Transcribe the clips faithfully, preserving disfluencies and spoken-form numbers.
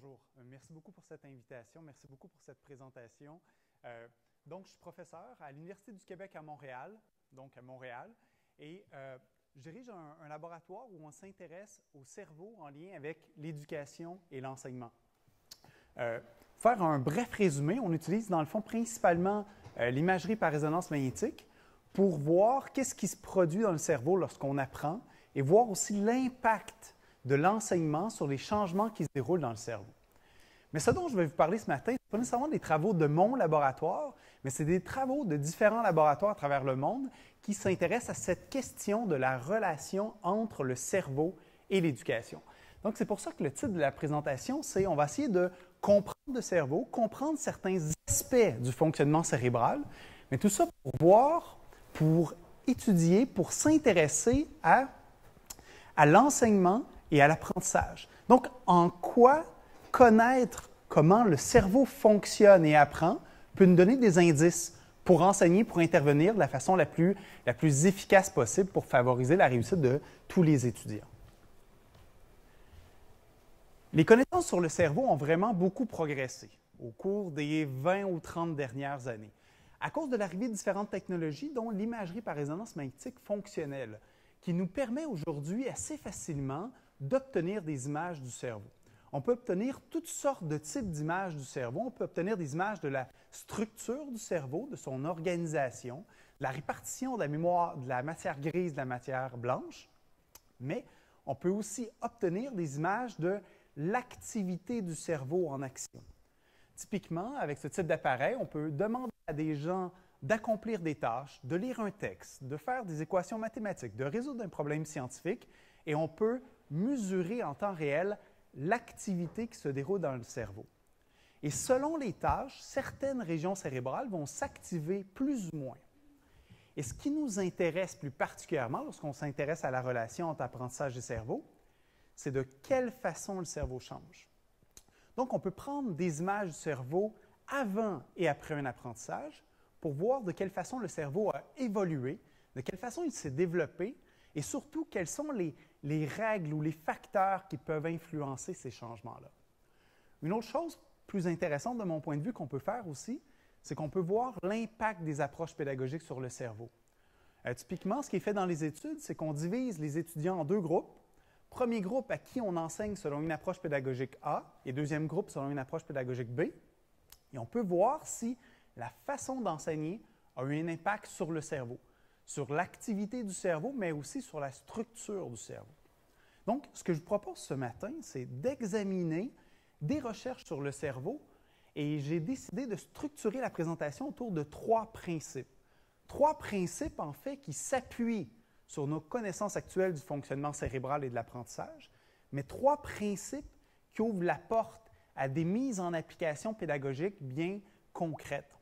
Bonjour. Merci beaucoup pour cette invitation. Merci beaucoup pour cette présentation. Euh, donc, je suis professeur à l'Université du Québec à Montréal, donc à Montréal, et euh, je dirige un, un laboratoire où on s'intéresse au cerveau en lien avec l'éducation et l'enseignement. Euh, pour faire un bref résumé, on utilise dans le fond principalement euh, l'imagerie par résonance magnétique pour voir qu'est-ce qui se produit dans le cerveau lorsqu'on apprend et voir aussi l'impact de l'enseignement sur les changements qui se déroulent dans le cerveau. Mais ce dont je vais vous parler ce matin, ce n'est pas nécessairement des travaux de mon laboratoire, mais c'est des travaux de différents laboratoires à travers le monde qui s'intéressent à cette question de la relation entre le cerveau et l'éducation. Donc, c'est pour ça que le titre de la présentation, c'est on va essayer de comprendre le cerveau, comprendre certains aspects du fonctionnement cérébral, mais tout ça pour voir, pour étudier, pour s'intéresser à, à l'enseignement et à l'apprentissage. Donc, en quoi connaître comment le cerveau fonctionne et apprend peut nous donner des indices pour enseigner, pour intervenir de la façon la plus, la plus efficace possible pour favoriser la réussite de tous les étudiants. Les connaissances sur le cerveau ont vraiment beaucoup progressé au cours des vingt ou trente dernières années, à cause de l'arrivée de différentes technologies, dont l'imagerie par résonance magnétique fonctionnelle, qui nous permet aujourd'hui assez facilement d'obtenir des images du cerveau. On peut obtenir toutes sortes de types d'images du cerveau. On peut obtenir des images de la structure du cerveau, de son organisation, de la répartition de la mémoire, de la matière grise, de la matière blanche. Mais on peut aussi obtenir des images de l'activité du cerveau en action. Typiquement, avec ce type d'appareil, on peut demander à des gens d'accomplir des tâches, de lire un texte, de faire des équations mathématiques, de résoudre un problème scientifique, et on peut mesurer en temps réel l'activité qui se déroule dans le cerveau. Et selon les tâches, certaines régions cérébrales vont s'activer plus ou moins. Et ce qui nous intéresse plus particulièrement lorsqu'on s'intéresse à la relation entre apprentissage et cerveau, c'est de quelle façon le cerveau change. Donc, on peut prendre des images du cerveau avant et après un apprentissage pour voir de quelle façon le cerveau a évolué, de quelle façon il s'est développé, et surtout, quelles sont les, les règles ou les facteurs qui peuvent influencer ces changements-là. Une autre chose plus intéressante de mon point de vue qu'on peut faire aussi, c'est qu'on peut voir l'impact des approches pédagogiques sur le cerveau. Euh, typiquement, ce qui est fait dans les études, c'est qu'on divise les étudiants en deux groupes. Premier groupe à qui on enseigne selon une approche pédagogique A, et deuxième groupe selon une approche pédagogique B. Et on peut voir si la façon d'enseigner a eu un impact sur le cerveau, sur l'activité du cerveau, mais aussi sur la structure du cerveau. Donc, ce que je vous propose ce matin, c'est d'examiner des recherches sur le cerveau, et j'ai décidé de structurer la présentation autour de trois principes. Trois principes, en fait, qui s'appuient sur nos connaissances actuelles du fonctionnement cérébral et de l'apprentissage, mais trois principes qui ouvrent la porte à des mises en application pédagogique bien concrètes.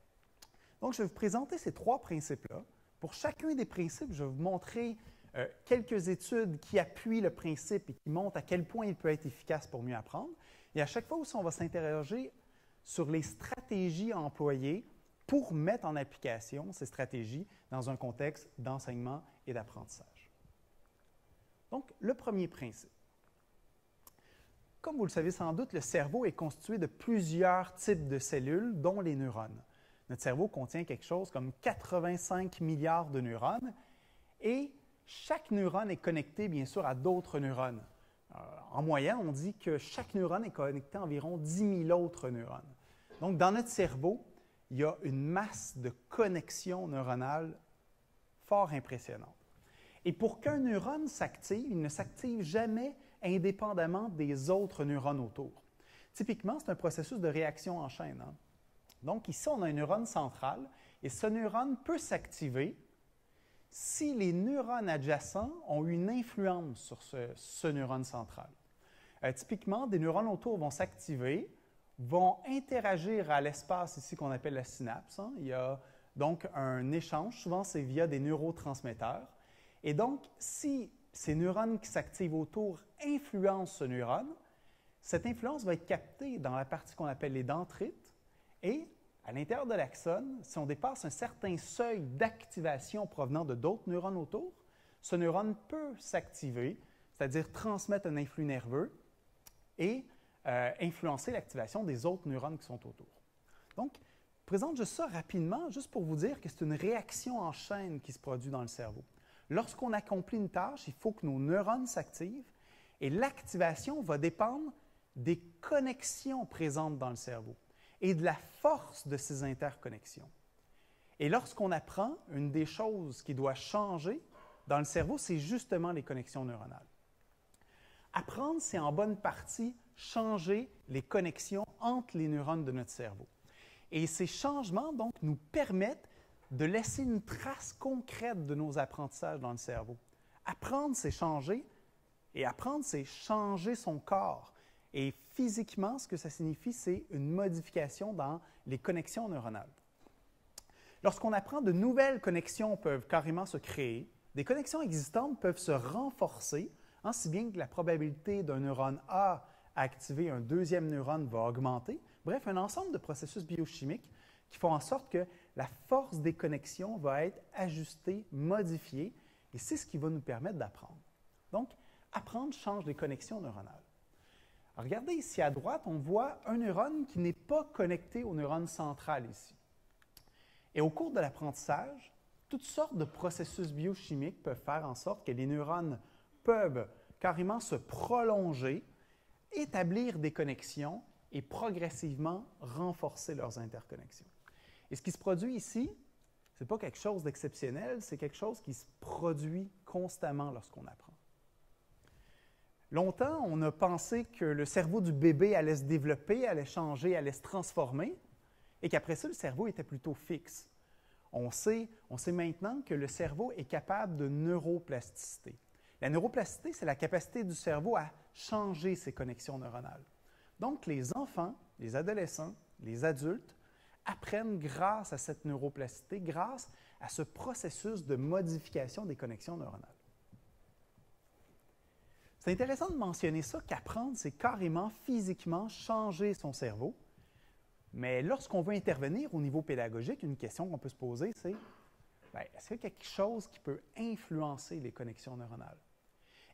Donc, je vais vous présenter ces trois principes-là. Pour chacun des principes, je vais vous montrer euh, quelques études qui appuient le principe et qui montrent à quel point il peut être efficace pour mieux apprendre. Et à chaque fois aussi, on va s'interroger sur les stratégies à employer pour mettre en application ces stratégies dans un contexte d'enseignement et d'apprentissage. Donc, le premier principe. Comme vous le savez sans doute, le cerveau est constitué de plusieurs types de cellules, dont les neurones. Notre cerveau contient quelque chose comme quatre-vingt-cinq milliards de neurones et chaque neurone est connecté, bien sûr, à d'autres neurones. Euh, en moyenne, on dit que chaque neurone est connecté à environ dix mille autres neurones. Donc, dans notre cerveau, il y a une masse de connexions neuronales fort impressionnante. Et pour qu'un neurone s'active, il ne s'active jamais indépendamment des autres neurones autour. Typiquement, c'est un processus de réaction en chaîne, hein? Donc, ici, on a un neurone central, et ce neurone peut s'activer si les neurones adjacents ont une influence sur ce, ce neurone central. Euh, typiquement, des neurones autour vont s'activer, vont interagir à l'espace ici qu'on appelle la synapse, hein. Il y a donc un échange, souvent c'est via des neurotransmetteurs. Et donc, si ces neurones qui s'activent autour influencent ce neurone, cette influence va être captée dans la partie qu'on appelle les dendrites, et à l'intérieur de l'axone, si on dépasse un certain seuil d'activation provenant de d'autres neurones autour, ce neurone peut s'activer, c'est-à-dire transmettre un influx nerveux, et euh, influencer l'activation des autres neurones qui sont autour. Donc, je présente juste ça rapidement, juste pour vous dire que c'est une réaction en chaîne qui se produit dans le cerveau. Lorsqu'on accomplit une tâche, il faut que nos neurones s'activent et l'activation va dépendre des connexions présentes dans le cerveau et de la force de ces interconnexions. Et lorsqu'on apprend, une des choses qui doit changer dans le cerveau, c'est justement les connexions neuronales. Apprendre, c'est en bonne partie changer les connexions entre les neurones de notre cerveau. Et ces changements, donc, nous permettent de laisser une trace concrète de nos apprentissages dans le cerveau. Apprendre, c'est changer, et apprendre, c'est changer son corps. Et physiquement, ce que ça signifie, c'est une modification dans les connexions neuronales. Lorsqu'on apprend, de nouvelles connexions peuvent carrément se créer. Des connexions existantes peuvent se renforcer, hein, si bien que la probabilité d'un neurone A à activer un deuxième neurone va augmenter. Bref, un ensemble de processus biochimiques qui font en sorte que la force des connexions va être ajustée, modifiée, et c'est ce qui va nous permettre d'apprendre. Donc, apprendre change les connexions neuronales. Alors, regardez ici à droite, on voit un neurone qui n'est pas connecté au neurone central ici. Et au cours de l'apprentissage, toutes sortes de processus biochimiques peuvent faire en sorte que les neurones peuvent carrément se prolonger, établir des connexions et progressivement renforcer leurs interconnexions. Et ce qui se produit ici, ce n'est pas quelque chose d'exceptionnel, c'est quelque chose qui se produit constamment lorsqu'on apprend. Longtemps, on a pensé que le cerveau du bébé allait se développer, allait changer, allait se transformer, et qu'après ça, le cerveau était plutôt fixe. On sait, on sait maintenant que le cerveau est capable de neuroplasticité. La neuroplasticité, c'est la capacité du cerveau à changer ses connexions neuronales. Donc, les enfants, les adolescents, les adultes apprennent grâce à cette neuroplasticité, grâce à ce processus de modification des connexions neuronales. C'est intéressant de mentionner ça, qu'apprendre, c'est carrément, physiquement, changer son cerveau. Mais lorsqu'on veut intervenir au niveau pédagogique, une question qu'on peut se poser, c'est « est-ce qu'il y a quelque chose qui peut influencer les connexions neuronales? »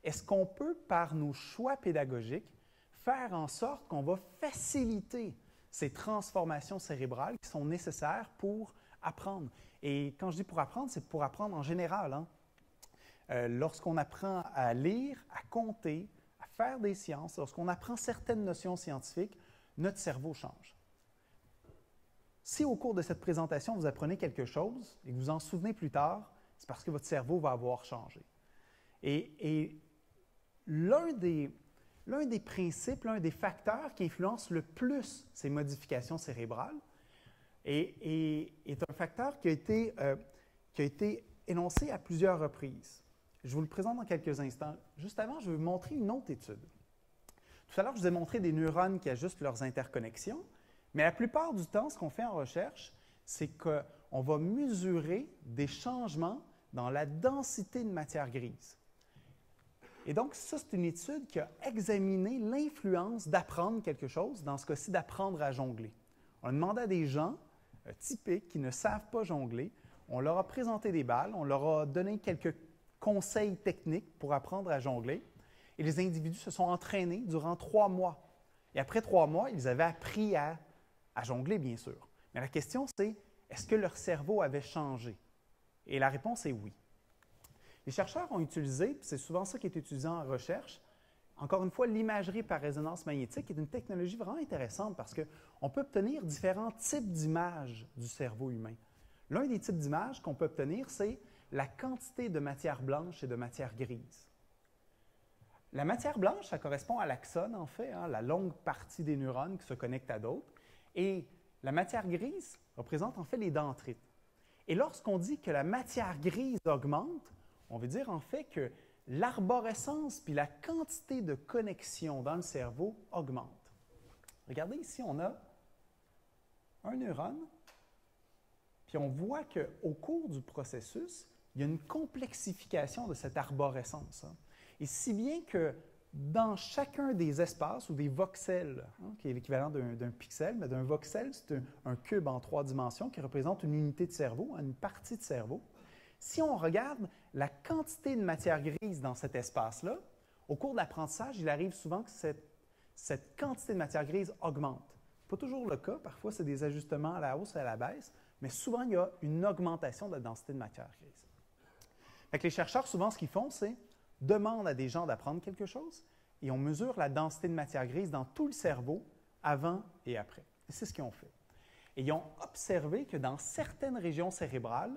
Est-ce qu'on peut, par nos choix pédagogiques, faire en sorte qu'on va faciliter ces transformations cérébrales qui sont nécessaires pour apprendre? Et quand je dis pour apprendre, c'est pour apprendre en général, hein? Euh, lorsqu'on apprend à lire, à compter, à faire des sciences, lorsqu'on apprend certaines notions scientifiques, notre cerveau change. Si au cours de cette présentation, vous apprenez quelque chose et que vous en souvenez plus tard, c'est parce que votre cerveau va avoir changé. Et, et l'un des, l'un des principes, l'un des facteurs qui influence le plus ces modifications cérébrales est, est, est un facteur qui a été, euh, qui a été énoncé à plusieurs reprises. Je vous le présente dans quelques instants. Juste avant, je vais vous montrer une autre étude. Tout à l'heure, je vous ai montré des neurones qui ajustent leurs interconnexions. Mais la plupart du temps, ce qu'on fait en recherche, c'est qu'on va mesurer des changements dans la densité de matière grise. Et donc, ça, c'est une étude qui a examiné l'influence d'apprendre quelque chose, dans ce cas-ci, d'apprendre à jongler. On a demandé à des gens euh, typiques qui ne savent pas jongler, on leur a présenté des balles, on leur a donné quelques conseils techniques pour apprendre à jongler, et les individus se sont entraînés durant trois mois. Et après trois mois, ils avaient appris à à jongler, bien sûr. Mais la question, c'est, est-ce que leur cerveau avait changé? Et la réponse est oui. Les chercheurs ont utilisé, c'est souvent ça qui est utilisé en recherche, encore une fois, l'imagerie par résonance magnétique est une technologie vraiment intéressante parce qu'on peut obtenir différents types d'images du cerveau humain. L'un des types d'images qu'on peut obtenir, c'est la quantité de matière blanche et de matière grise. La matière blanche, ça correspond à l'axone, en fait, hein, la longue partie des neurones qui se connectent à d'autres. Et la matière grise représente en fait les dendrites. Et lorsqu'on dit que la matière grise augmente, on veut dire en fait que l'arborescence puis la quantité de connexions dans le cerveau augmente. Regardez ici, on a un neurone, puis on voit qu'au cours du processus, il y a une complexification de cette arborescence. Hein. Et si bien que dans chacun des espaces ou des voxels, hein, qui est l'équivalent d'un pixel, mais d'un voxel, c'est un, un cube en trois dimensions qui représente une unité de cerveau, une partie de cerveau. Si on regarde la quantité de matière grise dans cet espace-là, au cours de l'apprentissage, il arrive souvent que cette, cette quantité de matière grise augmente. Pas toujours le cas, parfois c'est des ajustements à la hausse et à la baisse, mais souvent il y a une augmentation de la densité de matière grise. Fait que les chercheurs, souvent, ce qu'ils font, c'est demandent à des gens d'apprendre quelque chose et on mesure la densité de matière grise dans tout le cerveau avant et après. C'est ce qu'ils ont fait. Et ils ont observé que dans certaines régions cérébrales,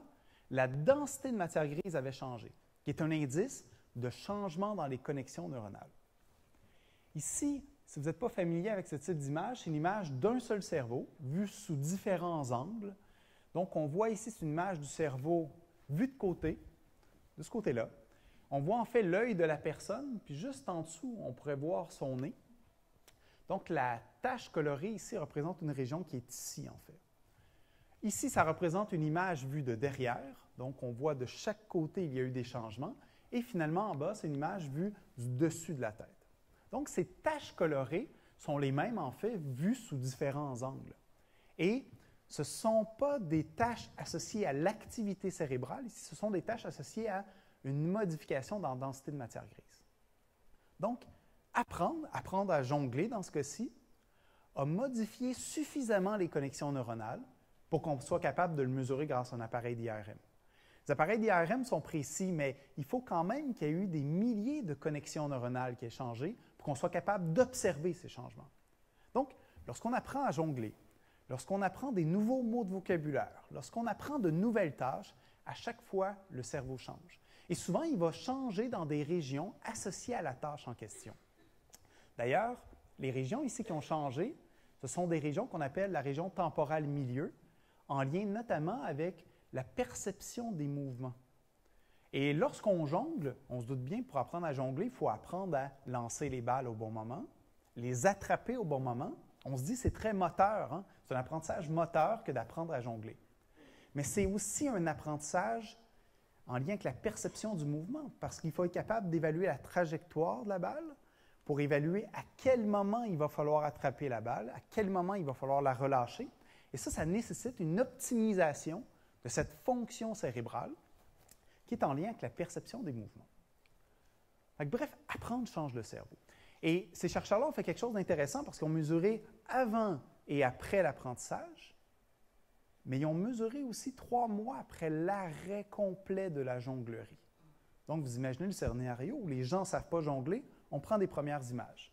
la densité de matière grise avait changé, qui est un indice de changement dans les connexions neuronales. Ici, si vous n'êtes pas familier avec ce type d'image, c'est une image d'un seul cerveau, vue sous différents angles. Donc, on voit ici, c'est une image du cerveau vue de côté, de ce côté-là. On voit en fait l'œil de la personne, puis juste en dessous, on pourrait voir son nez. Donc, la tache colorée ici représente une région qui est ici, en fait. Ici, ça représente une image vue de derrière. Donc, on voit de chaque côté, il y a eu des changements. Et finalement, en bas, c'est une image vue du dessus de la tête. Donc, ces taches colorées sont les mêmes, en fait, vues sous différents angles. Et ce ne sont pas des taches associées à l'activité cérébrale. Ici, ce sont des taches associées à une modification dans la densité de matière grise. Donc, apprendre, apprendre à jongler dans ce cas-ci, a modifié suffisamment les connexions neuronales pour qu'on soit capable de le mesurer grâce à un appareil d'I R M. Les appareils d'I R M sont précis, mais il faut quand même qu'il y ait eu des milliers de connexions neuronales qui aient changé pour qu'on soit capable d'observer ces changements. Donc, lorsqu'on apprend à jongler, lorsqu'on apprend des nouveaux mots de vocabulaire, lorsqu'on apprend de nouvelles tâches, à chaque fois, le cerveau change. Et souvent, il va changer dans des régions associées à la tâche en question. D'ailleurs, les régions ici qui ont changé, ce sont des régions qu'on appelle la région temporale milieu, en lien notamment avec la perception des mouvements. Et lorsqu'on jongle, on se doute bien, pour apprendre à jongler, il faut apprendre à lancer les balles au bon moment, les attraper au bon moment. On se dit que c'est très moteur, hein? C'est un apprentissage moteur que d'apprendre à jongler. Mais c'est aussi un apprentissage en lien avec la perception du mouvement, parce qu'il faut être capable d'évaluer la trajectoire de la balle pour évaluer à quel moment il va falloir attraper la balle, à quel moment il va falloir la relâcher. Et ça, ça nécessite une optimisation de cette fonction cérébrale qui est en lien avec la perception des mouvements. Donc, bref, apprendre change le cerveau. Et ces chercheurs-là ont fait quelque chose d'intéressant parce qu'ils ont mesuré avant et après l'apprentissage, mais ils ont mesuré aussi trois mois après l'arrêt complet de la jonglerie. Donc, vous imaginez le scénario où les gens ne savent pas jongler, on prend des premières images.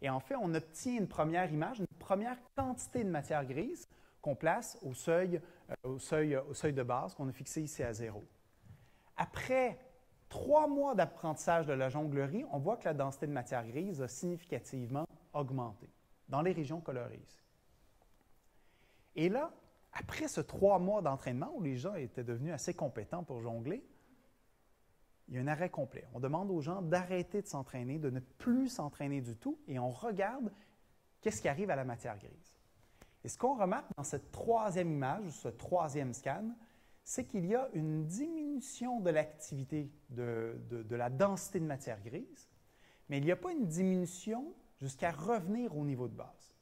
Et en fait, on obtient une première image, une première quantité de matière grise qu'on place au seuil, euh, au seuil, euh, au seuil de base qu'on a fixé ici à zéro. Après trois mois d'apprentissage de la jonglerie, on voit que la densité de matière grise a significativement augmenté dans les régions colorées. Et là, après ce trois mois d'entraînement où les gens étaient devenus assez compétents pour jongler, il y a un arrêt complet. On demande aux gens d'arrêter de s'entraîner, de ne plus s'entraîner du tout, et on regarde qu'est-ce qui arrive à la matière grise. Et ce qu'on remarque dans cette troisième image, ce troisième scan, c'est qu'il y a une diminution de l'activité, de, de, de la densité de matière grise, mais il n'y a pas une diminution jusqu'à revenir au niveau de base.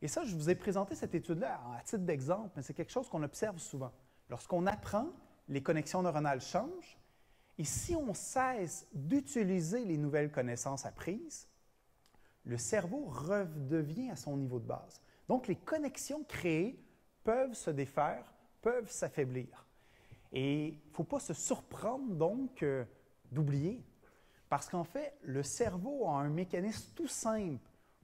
Et ça, je vous ai présenté cette étude-là à titre d'exemple, mais c'est quelque chose qu'on observe souvent. Lorsqu'on apprend, les connexions neuronales changent, et si on cesse d'utiliser les nouvelles connaissances apprises, le cerveau redevient à son niveau de base. Donc, les connexions créées peuvent se défaire, peuvent s'affaiblir. Et il ne faut pas se surprendre donc euh, d'oublier, parce qu'en fait, le cerveau a un mécanisme tout simple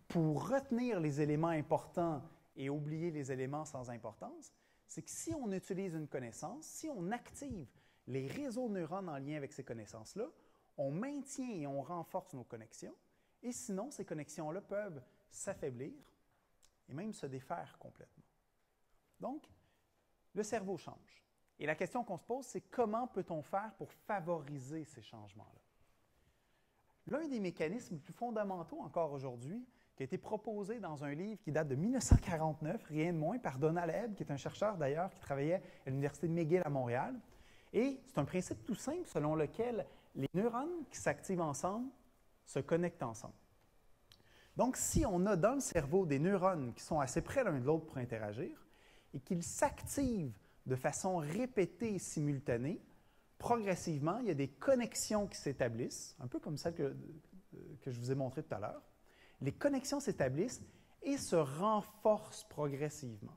pour retenir les éléments importants et oublier les éléments sans importance. C'est que si on utilise une connaissance, si on active les réseaux de neurones en lien avec ces connaissances-là, on maintient et on renforce nos connexions, et sinon, ces connexions-là peuvent s'affaiblir et même se défaire complètement. Donc, le cerveau change. Et la question qu'on se pose, c'est comment peut-on faire pour favoriser ces changements-là? L'un des mécanismes les plus fondamentaux encore aujourd'hui, qui a été proposé dans un livre qui date de mille neuf cent quarante-neuf, rien de moins, par Donald Hebb, qui est un chercheur d'ailleurs qui travaillait à l'Université de McGill à Montréal. Et c'est un principe tout simple selon lequel les neurones qui s'activent ensemble se connectent ensemble. Donc, si on a dans le cerveau des neurones qui sont assez près l'un de l'autre pour interagir et qu'ils s'activent de façon répétée et simultanée, progressivement, il y a des connexions qui s'établissent, un peu comme celle que, que je vous ai montrée tout à l'heure. les connexions s'établissent et se renforcent progressivement.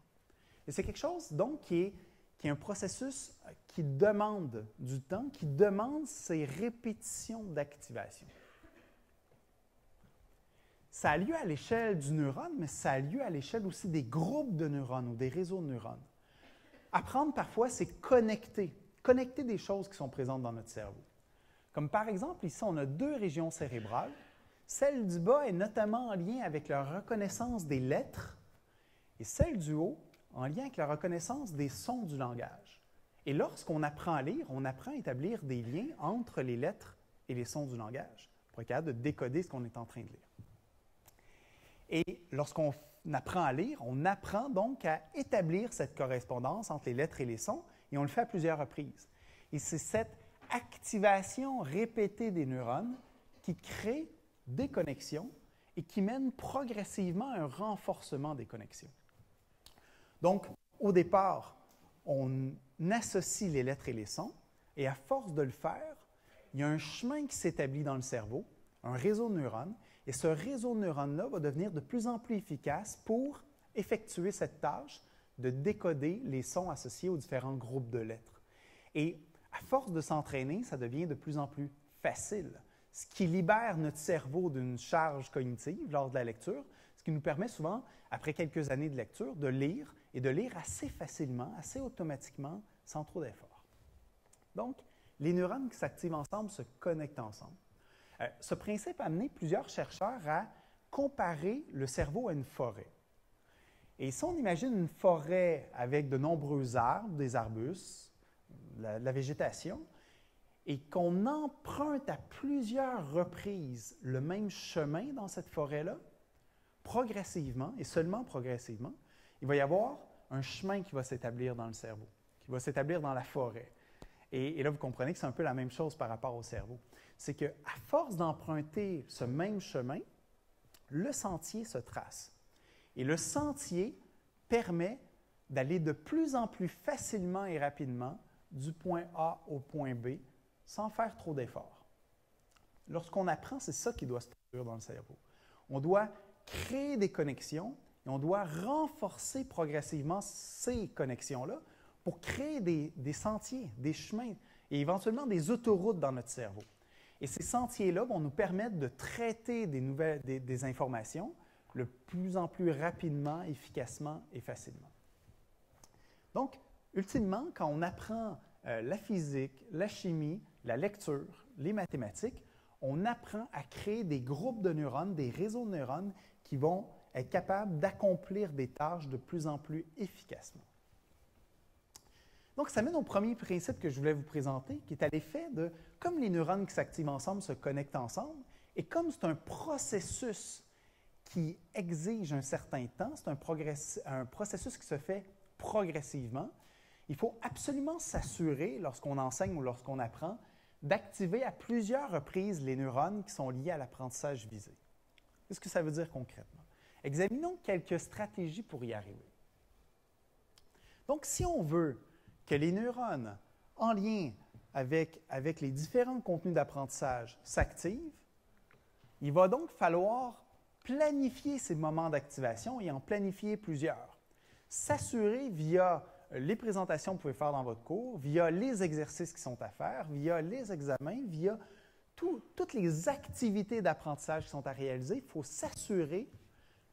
Et c'est quelque chose, donc, qui est, qui est un processus qui demande du temps, qui demande ces répétitions d'activation. Ça a lieu à l'échelle du neurone, mais ça a lieu à l'échelle aussi des groupes de neurones ou des réseaux de neurones. Apprendre, parfois, c'est connecter, connecter des choses qui sont présentes dans notre cerveau. Comme par exemple, ici, on a deux régions cérébrales. Celle du bas est notamment en lien avec la reconnaissance des lettres et celle du haut en lien avec la reconnaissance des sons du langage. Et lorsqu'on apprend à lire, on apprend à établir des liens entre les lettres et les sons du langage pour être capable de décoder ce qu'on est en train de lire. Et lorsqu'on apprend à lire, on apprend donc à établir cette correspondance entre les lettres et les sons et on le fait à plusieurs reprises. Et c'est cette activation répétée des neurones qui crée des connexions et qui mène progressivement à un renforcement des connexions. Donc, au départ, on associe les lettres et les sons, et à force de le faire, il y a un chemin qui s'établit dans le cerveau, un réseau de neurones, et ce réseau de neurones-là va devenir de plus en plus efficace pour effectuer cette tâche de décoder les sons associés aux différents groupes de lettres. Et à force de s'entraîner, ça devient de plus en plus facile, ce qui libère notre cerveau d'une charge cognitive lors de la lecture, ce qui nous permet souvent, après quelques années de lecture, de lire et de lire assez facilement, assez automatiquement, sans trop d'efforts. Donc, les neurones qui s'activent ensemble se connectent ensemble. Euh, ce principe a amené plusieurs chercheurs à comparer le cerveau à une forêt. Et si on imagine une forêt avec de nombreux arbres, des arbustes, la, la végétation, et qu'on emprunte à plusieurs reprises le même chemin dans cette forêt-là, progressivement, et seulement progressivement, il va y avoir un chemin qui va s'établir dans le cerveau, qui va s'établir dans la forêt. Et, et là, vous comprenez que c'est un peu la même chose par rapport au cerveau. C'est qu'à force d'emprunter ce même chemin, le sentier se trace. Et le sentier permet d'aller de plus en plus facilement et rapidement du point A au point B, sans faire trop d'efforts. Lorsqu'on apprend, c'est ça qui doit se produire dans le cerveau. On doit créer des connexions et on doit renforcer progressivement ces connexions-là pour créer des, des sentiers, des chemins et éventuellement des autoroutes dans notre cerveau. Et ces sentiers-là vont nous permettre de traiter des, nouvelles, des, des informations le plus en plus rapidement, efficacement et facilement. Donc, ultimement, quand on apprend euh, la physique, la chimie, la lecture, les mathématiques, on apprend à créer des groupes de neurones, des réseaux de neurones qui vont être capables d'accomplir des tâches de plus en plus efficacement. Donc, ça mène au premier principe que je voulais vous présenter, qui est à l'effet de, comme les neurones qui s'activent ensemble se connectent ensemble, et comme c'est un processus qui exige un certain temps, c'est un, un processus qui se fait progressivement, il faut absolument s'assurer, lorsqu'on enseigne ou lorsqu'on apprend, d'activer à plusieurs reprises les neurones qui sont liés à l'apprentissage visé. Qu'est-ce que ça veut dire concrètement? Examinons quelques stratégies pour y arriver. Donc, si on veut que les neurones, en lien avec, avec les différents contenus d'apprentissage, s'activent, il va donc falloir planifier ces moments d'activation et en planifier plusieurs. S'assurer via les présentations que vous pouvez faire dans votre cours, via les exercices qui sont à faire, via les examens, via tout, toutes les activités d'apprentissage qui sont à réaliser, il faut s'assurer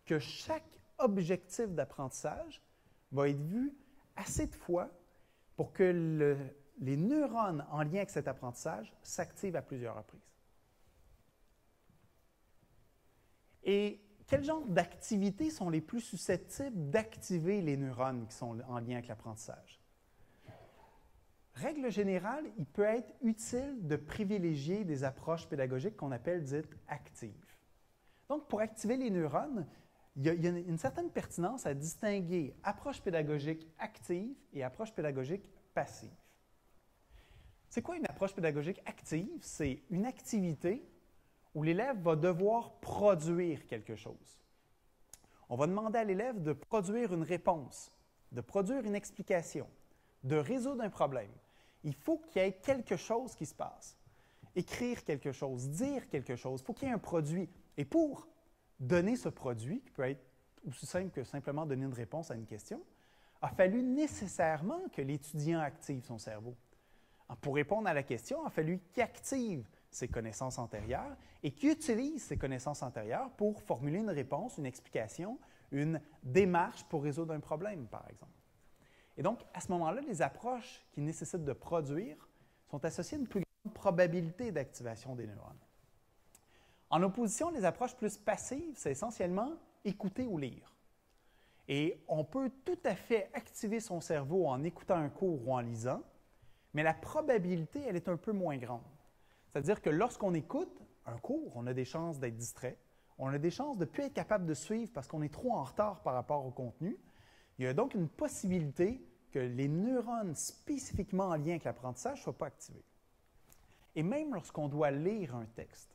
que chaque objectif d'apprentissage va être vu assez de fois pour que le, les neurones en lien avec cet apprentissage s'activent à plusieurs reprises. Et quel genre d'activités sont les plus susceptibles d'activer les neurones qui sont en lien avec l'apprentissage? Règle générale, il peut être utile de privilégier des approches pédagogiques qu'on appelle dites actives. Donc, pour activer les neurones, il y a, il y a une certaine pertinence à distinguer approche pédagogique active et approche pédagogique passive. C'est quoi une approche pédagogique active? C'est une activité où l'élève va devoir produire quelque chose. On va demander à l'élève de produire une réponse, de produire une explication, de résoudre un problème. Il faut qu'il y ait quelque chose qui se passe. Écrire quelque chose, dire quelque chose, il faut qu'il y ait un produit. Et pour donner ce produit, qui peut être aussi simple que simplement donner une réponse à une question, a fallu nécessairement que l'étudiant active son cerveau. Pour répondre à la question, il a fallu qu'il active ses connaissances antérieures et qu'il utilise ses connaissances antérieures pour formuler une réponse, une explication, une démarche pour résoudre un problème, par exemple. Et donc, à ce moment-là, les approches qui nécessitent de produire sont associées à une plus grande probabilité d'activation des neurones. En opposition, les approches plus passives, c'est essentiellement écouter ou lire. Et on peut tout à fait activer son cerveau en écoutant un cours ou en lisant, mais la probabilité, elle est un peu moins grande. C'est-à-dire que lorsqu'on écoute un cours, on a des chances d'être distrait, on a des chances de ne plus être capable de suivre parce qu'on est trop en retard par rapport au contenu. Il y a donc une possibilité que les neurones spécifiquement en lien avec l'apprentissage ne soient pas activés. Et même lorsqu'on doit lire un texte.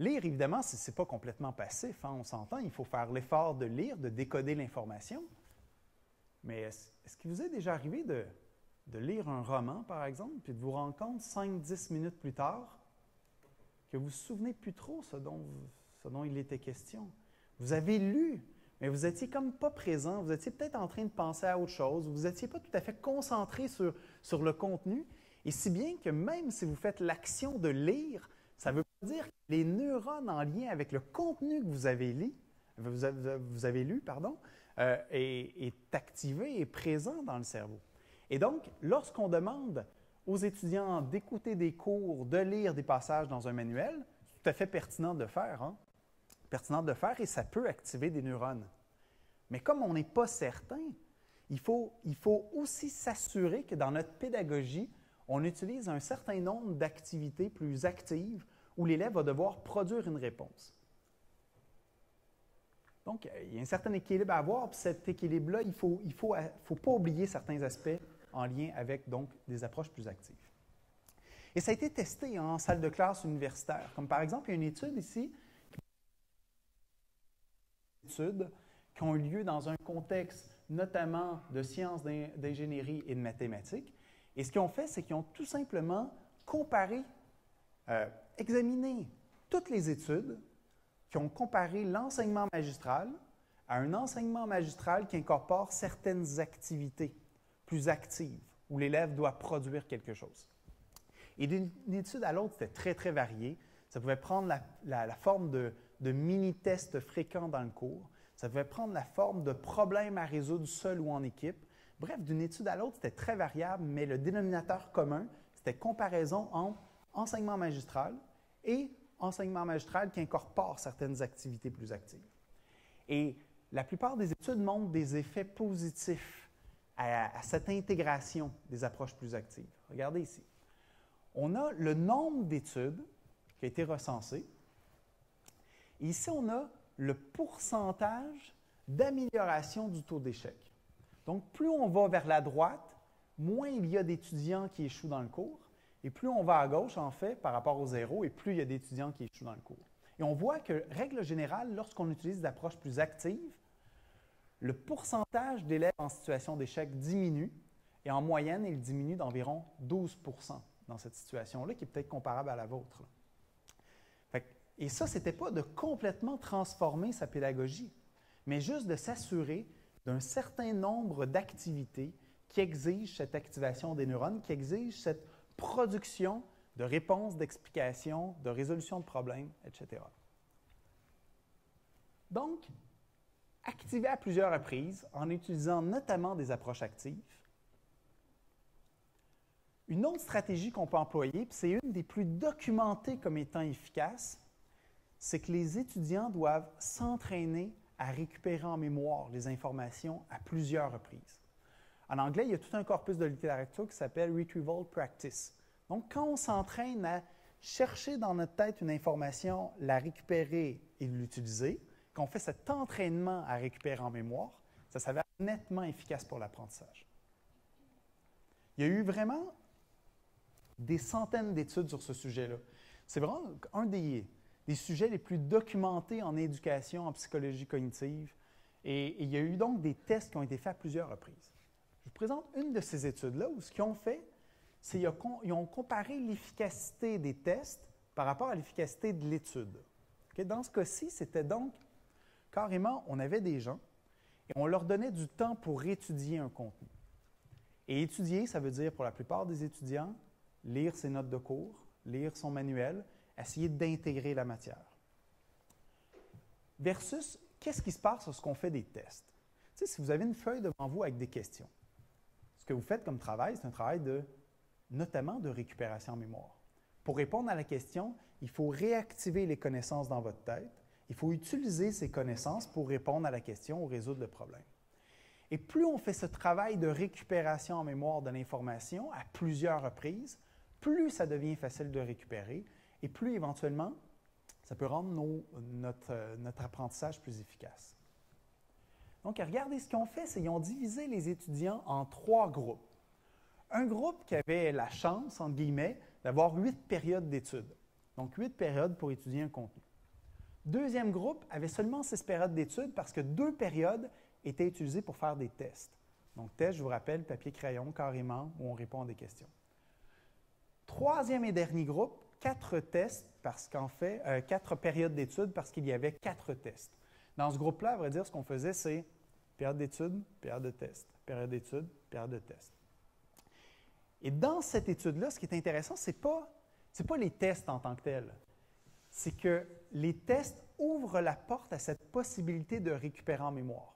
Lire, évidemment, ce n'est pas complètement passif, hein, on s'entend, il faut faire l'effort de lire, de décoder l'information. Mais est-ce, est-ce qu'il vous est déjà arrivé de, de lire un roman, par exemple, puis de vous rendre compte cinq dix minutes plus tard que vous ne vous souvenez plus trop ce dont, vous, ce dont il était question? Vous avez lu, mais vous étiez comme pas présent, vous étiez peut-être en train de penser à autre chose, vous n'étiez pas tout à fait concentré sur, sur le contenu, et si bien que même si vous faites l'action de lire, ça veut pas dire que les neurones en lien avec le contenu que vous avez lu, vous avez, vous avez lu pardon, euh, est, est activé et présent dans le cerveau. Et donc, lorsqu'on demande aux étudiants d'écouter des cours, de lire des passages dans un manuel, c'est tout à fait pertinent de le faire, hein? Pertinent de le faire et ça peut activer des neurones. Mais comme on n'est pas certain, il faut, il faut aussi s'assurer que dans notre pédagogie, on utilise un certain nombre d'activités plus actives où l'élève va devoir produire une réponse. Donc, il y a un certain équilibre à avoir, puis cet équilibre-là, il ne faut, il faut, faut pas oublier certains aspects en lien avec donc, des approches plus actives. Et ça a été testé en salle de classe universitaire. Comme par exemple, il y a une étude ici, études qui ont eu lieu dans un contexte notamment de sciences d'ingénierie et de mathématiques. Et ce qu'ils ont fait, c'est qu'ils ont tout simplement comparé, euh, examiné toutes les études qui ont comparé l'enseignement magistral à un enseignement magistral qui incorpore certaines activités plus actives, où l'élève doit produire quelque chose. Et d'une étude à l'autre, c'était très, très varié. Ça pouvait prendre la, la, la forme de, de mini-tests fréquents dans le cours. Ça pouvait prendre la forme de problèmes à résoudre seul ou en équipe. Bref, d'une étude à l'autre, c'était très variable, mais le dénominateur commun, c'était comparaison entre enseignement magistral et enseignement magistral qui incorpore certaines activités plus actives. Et la plupart des études montrent des effets positifs à, à cette intégration des approches plus actives. Regardez ici. On a le nombre d'études qui a été recensé. Et ici, on a le pourcentage d'amélioration du taux d'échec. Donc, plus on va vers la droite, moins il y a d'étudiants qui échouent dans le cours. Et plus on va à gauche, en fait, par rapport au zéro, et plus il y a d'étudiants qui échouent dans le cours. Et on voit que, règle générale, lorsqu'on utilise des approches plus actives, le pourcentage d'élèves en situation d'échec diminue. Et en moyenne, il diminue d'environ douze pour cent dans cette situation-là, qui est peut-être comparable à la vôtre. Fait que, et ça, ce n'était pas de complètement transformer sa pédagogie, mais juste de s'assurer d'un certain nombre d'activités qui exigent cette activation des neurones, qui exigent cette production de réponses, d'explications, de résolution de problèmes, et cetera. Donc, activer à plusieurs reprises en utilisant notamment des approches actives. Une autre stratégie qu'on peut employer, puis c'est une des plus documentées comme étant efficace, c'est que les étudiants doivent s'entraîner à récupérer en mémoire les informations à plusieurs reprises. En anglais, il y a tout un corpus de littérature qui s'appelle « Retrieval Practice ». Donc, quand on s'entraîne à chercher dans notre tête une information, la récupérer et l'utiliser, qu'on fait cet entraînement à récupérer en mémoire, ça s'avère nettement efficace pour l'apprentissage. Il y a eu vraiment des centaines d'études sur ce sujet-là. C'est vraiment un des... des sujets les plus documentés en éducation, en psychologie cognitive. Et, et il y a eu donc des tests qui ont été faits à plusieurs reprises. Je vous présente une de ces études-là où ce qu'ils ont fait, c'est qu'ils ont comparé l'efficacité des tests par rapport à l'efficacité de l'étude. Okay? Dans ce cas-ci, c'était donc Carrément, on avait des gens et on leur donnait du temps pour étudier un contenu. Et étudier, ça veut dire, pour la plupart des étudiants, lire ses notes de cours, lire son manuel, essayer d'intégrer la matière. Versus, qu'est-ce qui se passe lorsqu'on fait des tests? Tu sais, si vous avez une feuille devant vous avec des questions, ce que vous faites comme travail, c'est un travail de, notamment de récupération en mémoire. Pour répondre à la question, il faut réactiver les connaissances dans votre tête. Il faut utiliser ces connaissances pour répondre à la question ou résoudre le problème. Et plus on fait ce travail de récupération en mémoire de l'information à plusieurs reprises, plus ça devient facile de récupérer et plus éventuellement, ça peut rendre nos, notre, notre apprentissage plus efficace. Donc, regardez ce qu'ils ont fait, c'est qu'ils ont divisé les étudiants en trois groupes. Un groupe qui avait la chance, entre guillemets, d'avoir huit périodes d'études. Donc, huit périodes pour étudier un contenu. Deuxième groupe avait seulement six périodes d'études parce que deux périodes étaient utilisées pour faire des tests. Donc, tests, je vous rappelle, papier-crayon, carrément, où on répond à des questions. Troisième et dernier groupe, quatre tests parce qu'en fait, euh, quatre périodes d'études parce qu'il y avait quatre tests. Dans ce groupe-là, à vrai dire, ce qu'on faisait, c'est période d'études, période de test, période d'études, période de test. Et dans cette étude-là, ce qui est intéressant, ce n'est pas, c'est pas les tests en tant que tels. C'est que les tests ouvrent la porte à cette possibilité de récupérer en mémoire.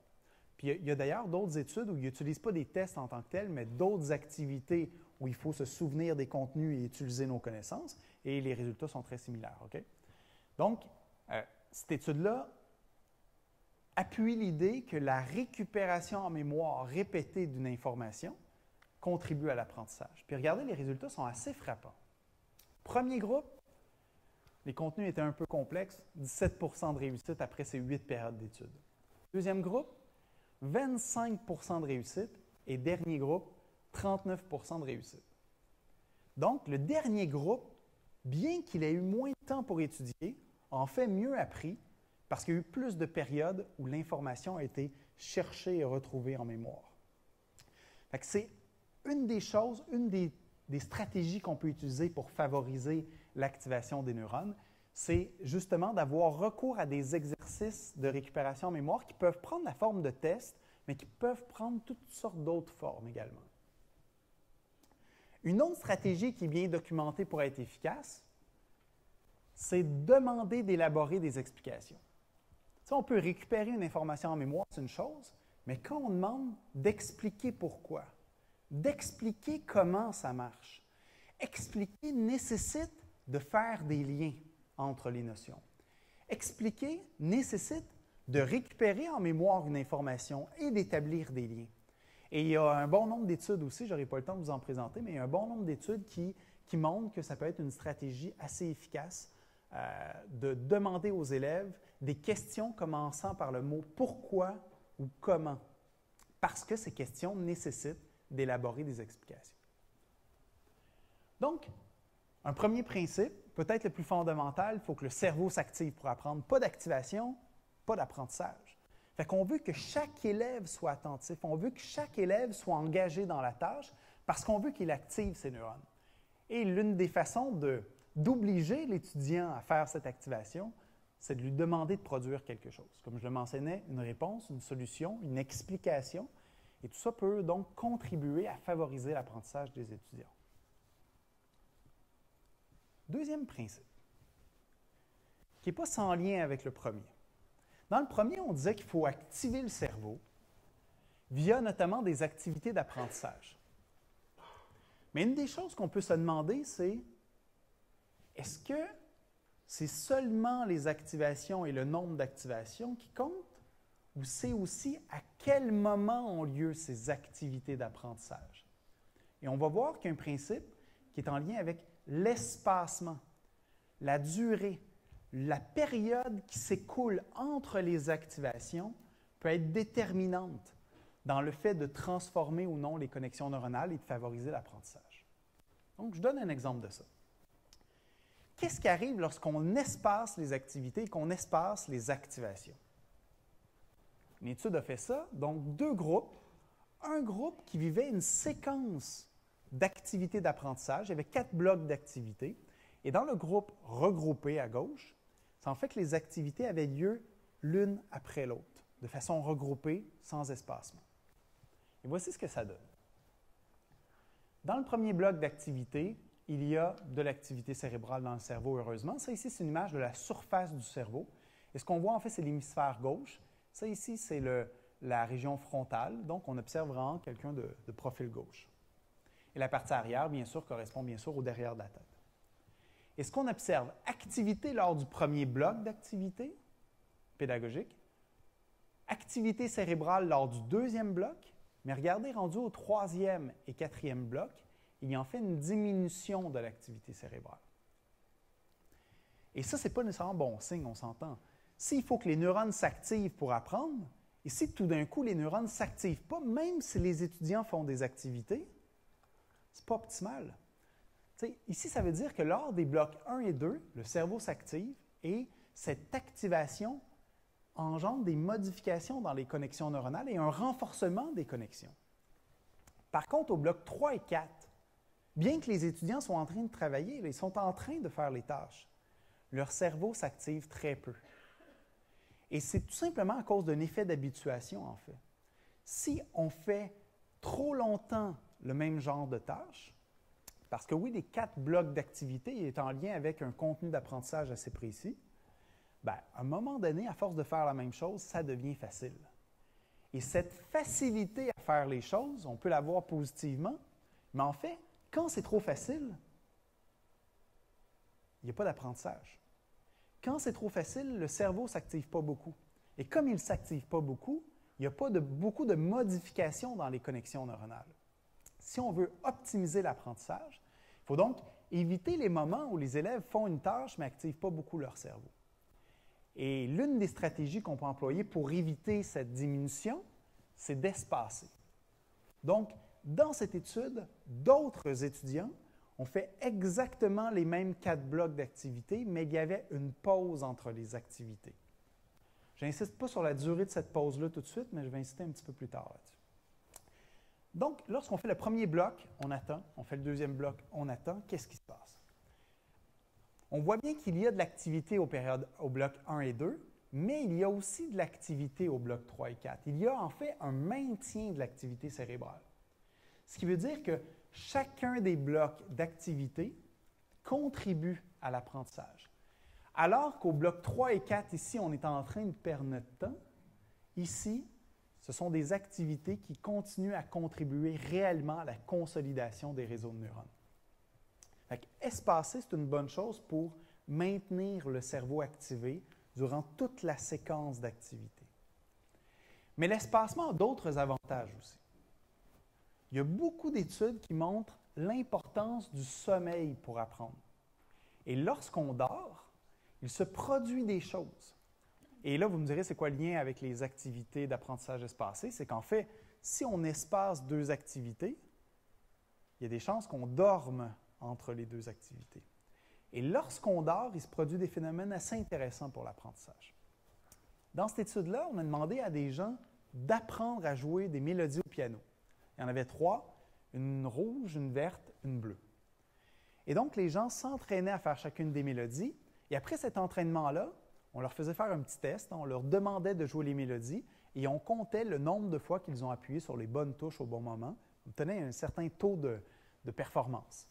Puis il y a, a d'ailleurs d'autres études où ils n'utilisent pas des tests en tant que tels, mais d'autres activités où il faut se souvenir des contenus et utiliser nos connaissances, et les résultats sont très similaires. Okay? Donc, euh, cette étude-là appuie l'idée que la récupération en mémoire répétée d'une information contribue à l'apprentissage. Puis regardez, les résultats sont assez frappants. Premier groupe, les contenus étaient un peu complexes, dix-sept pour cent de réussite après ces huit périodes d'études. Deuxième groupe, vingt-cinq pour cent de réussite. Et dernier groupe, trente-neuf pour cent de réussite. Donc, le dernier groupe, bien qu'il ait eu moins de temps pour étudier, en fait mieux appris parce qu'il y a eu plus de périodes où l'information a été cherchée et retrouvée en mémoire. C'est une des choses, une des, des stratégies qu'on peut utiliser pour favoriser l'activation des neurones, c'est justement d'avoir recours à des exercices de récupération en mémoire qui peuvent prendre la forme de tests, mais qui peuvent prendre toutes sortes d'autres formes également. Une autre stratégie qui est bien documentée pour être efficace, c'est demander d'élaborer des explications. Tu sais, on peut récupérer une information en mémoire, c'est une chose, mais quand on demande d'expliquer pourquoi, d'expliquer comment ça marche, expliquer nécessite de faire des liens entre les notions. Expliquer nécessite de récupérer en mémoire une information et d'établir des liens. Et il y a un bon nombre d'études aussi, je n'aurai pas le temps de vous en présenter, mais il y a un bon nombre d'études qui, qui montrent que ça peut être une stratégie assez efficace euh, de demander aux élèves des questions commençant par le mot « pourquoi » ou « comment », parce que ces questions nécessitent d'élaborer des explications. Donc, un premier principe, peut-être le plus fondamental, il faut que le cerveau s'active pour apprendre. Pas d'activation, pas d'apprentissage. Fait qu'on veut que chaque élève soit attentif, on veut que chaque élève soit engagé dans la tâche parce qu'on veut qu'il active ses neurones. Et l'une des façons de, d'obliger l'étudiant à faire cette activation, c'est de lui demander de produire quelque chose. Comme je le mentionnais, une réponse, une solution, une explication. Et tout ça peut donc contribuer à favoriser l'apprentissage des étudiants. Deuxième principe, qui n'est pas sans lien avec le premier. Dans le premier, on disait qu'il faut activer le cerveau via notamment des activités d'apprentissage. Mais une des choses qu'on peut se demander, c'est est-ce que c'est seulement les activations et le nombre d'activations qui comptent ou c'est aussi à quel moment ont lieu ces activités d'apprentissage? Et on va voir qu'un principe qui est en lien avec l'espacement, la durée, la période qui s'écoule entre les activations peut être déterminante dans le fait de transformer ou non les connexions neuronales et de favoriser l'apprentissage. Donc, je donne un exemple de ça. Qu'est-ce qui arrive lorsqu'on espace les activités et qu'on espace les activations? Une étude a fait ça, donc deux groupes. Un groupe qui vivait une séquence d'activités d'apprentissage, il y avait quatre blocs d'activités. Et dans le groupe regroupé à gauche, ça en fait que les activités avaient lieu l'une après l'autre, de façon regroupée, sans espacement. Et voici ce que ça donne. Dans le premier bloc d'activité, il y a de l'activité cérébrale dans le cerveau, heureusement. Ça ici, c'est une image de la surface du cerveau. Et ce qu'on voit, en fait, c'est l'hémisphère gauche. Ça ici, c'est la région frontale. Donc, on observe vraiment quelqu'un de, de profil gauche. Et la partie arrière, bien sûr, correspond bien sûr au derrière de la tête. Et ce qu'on observe, activité lors du premier bloc d'activité pédagogique, activité cérébrale lors du deuxième bloc, mais regardez, rendu au troisième et quatrième bloc, il y en fait une diminution de l'activité cérébrale. Et ça, ce n'est pas nécessairement bon signe, on s'entend. S'il faut que les neurones s'activent pour apprendre, et si tout d'un coup les neurones ne s'activent pas, même si les étudiants font des activités, ce n'est pas optimal. T'sais, ici, ça veut dire que lors des blocs un et deux, le cerveau s'active et cette activation engendre des modifications dans les connexions neuronales et un renforcement des connexions. Par contre, au bloc trois et quatre, bien que les étudiants soient en train de travailler, ils sont en train de faire les tâches, leur cerveau s'active très peu. Et c'est tout simplement à cause d'un effet d'habituation, en fait. Si on fait trop longtemps le même genre de tâches, parce que oui, les quatre blocs d'activité est en lien avec un contenu d'apprentissage assez précis, bien, à un moment donné, à force de faire la même chose, ça devient facile. Et cette facilité à faire les choses, on peut la voir positivement, mais en fait, quand c'est trop facile, il n'y a pas d'apprentissage. Quand c'est trop facile, le cerveau ne s'active pas beaucoup. Et comme il ne s'active pas beaucoup, il n'y a pas de, beaucoup de modifications dans les connexions neuronales. Si on veut optimiser l'apprentissage, il faut donc éviter les moments où les élèves font une tâche mais n'activent pas beaucoup leur cerveau. Et l'une des stratégies qu'on peut employer pour éviter cette diminution, c'est d'espacer. Donc, dans cette étude, d'autres étudiants ont fait exactement les mêmes quatre blocs d'activité, mais il y avait une pause entre les activités. Je n'insiste pas sur la durée de cette pause-là tout de suite, mais je vais insister un petit peu plus tard là-dessus. Donc, lorsqu'on fait le premier bloc, on attend. On fait le deuxième bloc, on attend. Qu'est-ce qui se passe? On voit bien qu'il y a de l'activité aux périodes, au bloc un et deux, mais il y a aussi de l'activité au bloc trois et quatre. Il y a en fait un maintien de l'activité cérébrale. Ce qui veut dire que chacun des blocs d'activité contribue à l'apprentissage. Alors qu'au bloc trois et quatre, ici, on est en train de perdre notre temps, ici, ce sont des activités qui continuent à contribuer réellement à la consolidation des réseaux de neurones. Fait qu'espacer, c'est une bonne chose pour maintenir le cerveau activé durant toute la séquence d'activités. Mais l'espacement a d'autres avantages aussi. Il y a beaucoup d'études qui montrent l'importance du sommeil pour apprendre. Et lorsqu'on dort, il se produit des choses. Et là, vous me direz, c'est quoi le lien avec les activités d'apprentissage espacées? C'est qu'en fait, si on espace deux activités, il y a des chances qu'on dorme entre les deux activités. Et lorsqu'on dort, il se produit des phénomènes assez intéressants pour l'apprentissage. Dans cette étude-là, on a demandé à des gens d'apprendre à jouer des mélodies au piano. Il y en avait trois, une rouge, une verte, une bleue. Et donc, les gens s'entraînaient à faire chacune des mélodies. Et après cet entraînement-là, on leur faisait faire un petit test, on leur demandait de jouer les mélodies et on comptait le nombre de fois qu'ils ont appuyé sur les bonnes touches au bon moment. On obtenait un certain taux de, de performance.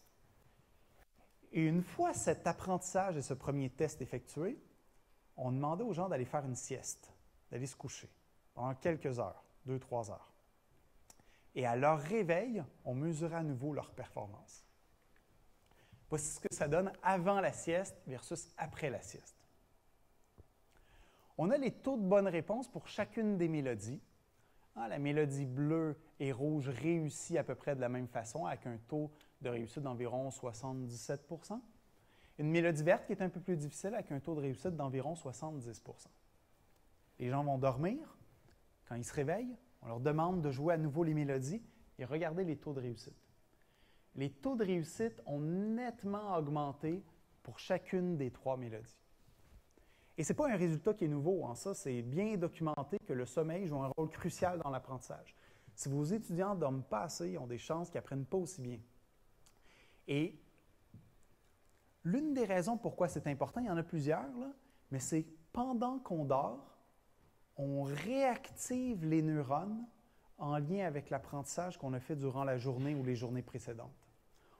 Et une fois cet apprentissage et ce premier test effectué, on demandait aux gens d'aller faire une sieste, d'aller se coucher pendant quelques heures, deux, trois heures. Et à leur réveil, on mesurait à nouveau leur performance. Voici ce que ça donne avant la sieste versus après la sieste. On a les taux de bonne réponse pour chacune des mélodies. Ah, la mélodie bleue et rouge réussit à peu près de la même façon, avec un taux de réussite d'environ soixante-dix-sept pour cent. Une mélodie verte qui est un peu plus difficile, avec un taux de réussite d'environ soixante-dix pour cent. Les gens vont dormir. Quand ils se réveillent, on leur demande de jouer à nouveau les mélodies et regardez les taux de réussite. Les taux de réussite ont nettement augmenté pour chacune des trois mélodies. Et ce n'est pas un résultat qui est nouveau en ça, c'est bien documenté que le sommeil joue un rôle crucial dans l'apprentissage. Si vos étudiants ne dorment pas assez, ils ont des chances qu'ils n'apprennent pas aussi bien. Et l'une des raisons pourquoi c'est important, il y en a plusieurs, là, mais c'est pendant qu'on dort, on réactive les neurones en lien avec l'apprentissage qu'on a fait durant la journée ou les journées précédentes.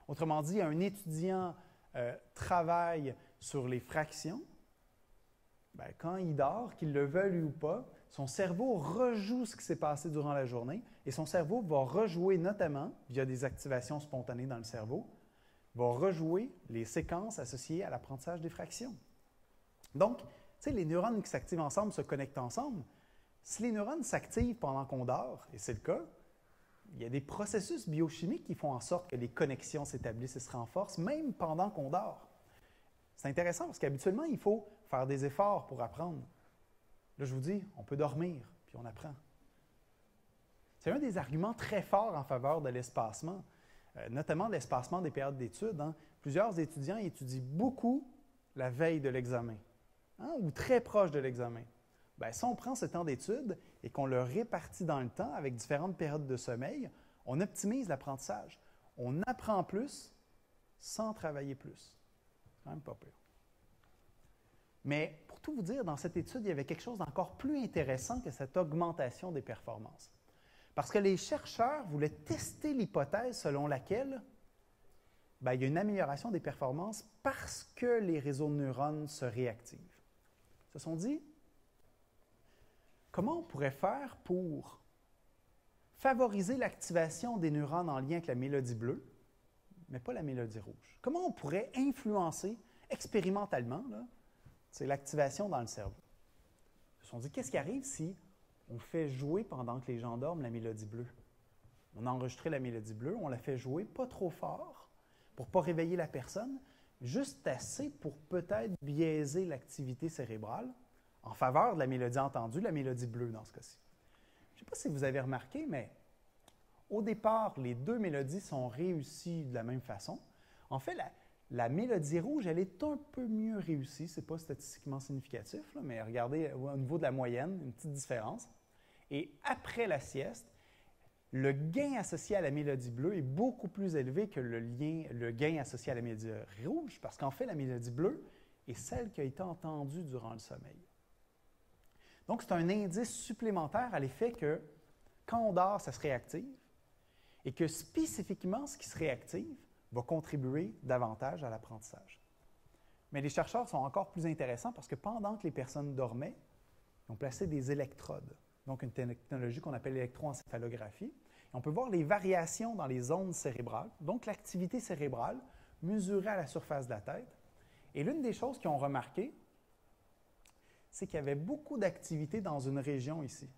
Autrement dit, un étudiant euh, travaille sur les fractions. Bien, quand il dort, qu'il le veuille ou pas, son cerveau rejoue ce qui s'est passé durant la journée et son cerveau va rejouer notamment, via des activations spontanées dans le cerveau, va rejouer les séquences associées à l'apprentissage des fractions. Donc, tu sais, les neurones qui s'activent ensemble se connectent ensemble. Si les neurones s'activent pendant qu'on dort, et c'est le cas, il y a des processus biochimiques qui font en sorte que les connexions s'établissent et se renforcent, même pendant qu'on dort. C'est intéressant parce qu'habituellement, il faut faire des efforts pour apprendre. Là, je vous dis, on peut dormir, puis on apprend. C'est un des arguments très forts en faveur de l'espacement, euh, notamment l'espacement des périodes d'études. Hein. Plusieurs étudiants étudient beaucoup la veille de l'examen, hein, ou très proche de l'examen. Bien, si on prend ce temps d'étude et qu'on le répartit dans le temps avec différentes périodes de sommeil, on optimise l'apprentissage. On apprend plus sans travailler plus. Quand même pas pire. Mais pour tout vous dire, dans cette étude, il y avait quelque chose d'encore plus intéressant que cette augmentation des performances. Parce que les chercheurs voulaient tester l'hypothèse selon laquelle bien, il y a une amélioration des performances parce que les réseaux de neurones se réactivent. Ils se sont dit, comment on pourrait faire pour favoriser l'activation des neurones en lien avec la mélodie bleue, mais pas la mélodie rouge? Comment on pourrait influencer expérimentalement l'activation dans le cerveau? Ils se sont dit, qu'est-ce qui arrive si on fait jouer pendant que les gens dorment la mélodie bleue? On a enregistré la mélodie bleue, on la fait jouer pas trop fort pour ne pas réveiller la personne, juste assez pour peut-être biaiser l'activité cérébrale en faveur de la mélodie entendue, la mélodie bleue dans ce cas-ci. Je ne sais pas si vous avez remarqué, mais au départ, les deux mélodies sont réussies de la même façon. En fait, la, la mélodie rouge, elle est un peu mieux réussie. Ce n'est pas statistiquement significatif, là, mais regardez au niveau de la moyenne, une petite différence. Et après la sieste, le gain associé à la mélodie bleue est beaucoup plus élevé que le, lien, le gain associé à la mélodie rouge, parce qu'en fait, la mélodie bleue est celle qui a été entendue durant le sommeil. Donc, c'est un indice supplémentaire à l'effet que quand on dort, ça se réactive et que spécifiquement, ce qui se réactive va contribuer davantage à l'apprentissage. Mais les chercheurs sont encore plus intéressants parce que pendant que les personnes dormaient, ils ont placé des électrodes, donc une technologie qu'on appelle l'électroencéphalographie. Et on peut voir les variations dans les ondes cérébrales, donc l'activité cérébrale mesurée à la surface de la tête. Et l'une des choses qu'ils ont remarquées, c'est qu'il y avait beaucoup d'activité dans une région ici.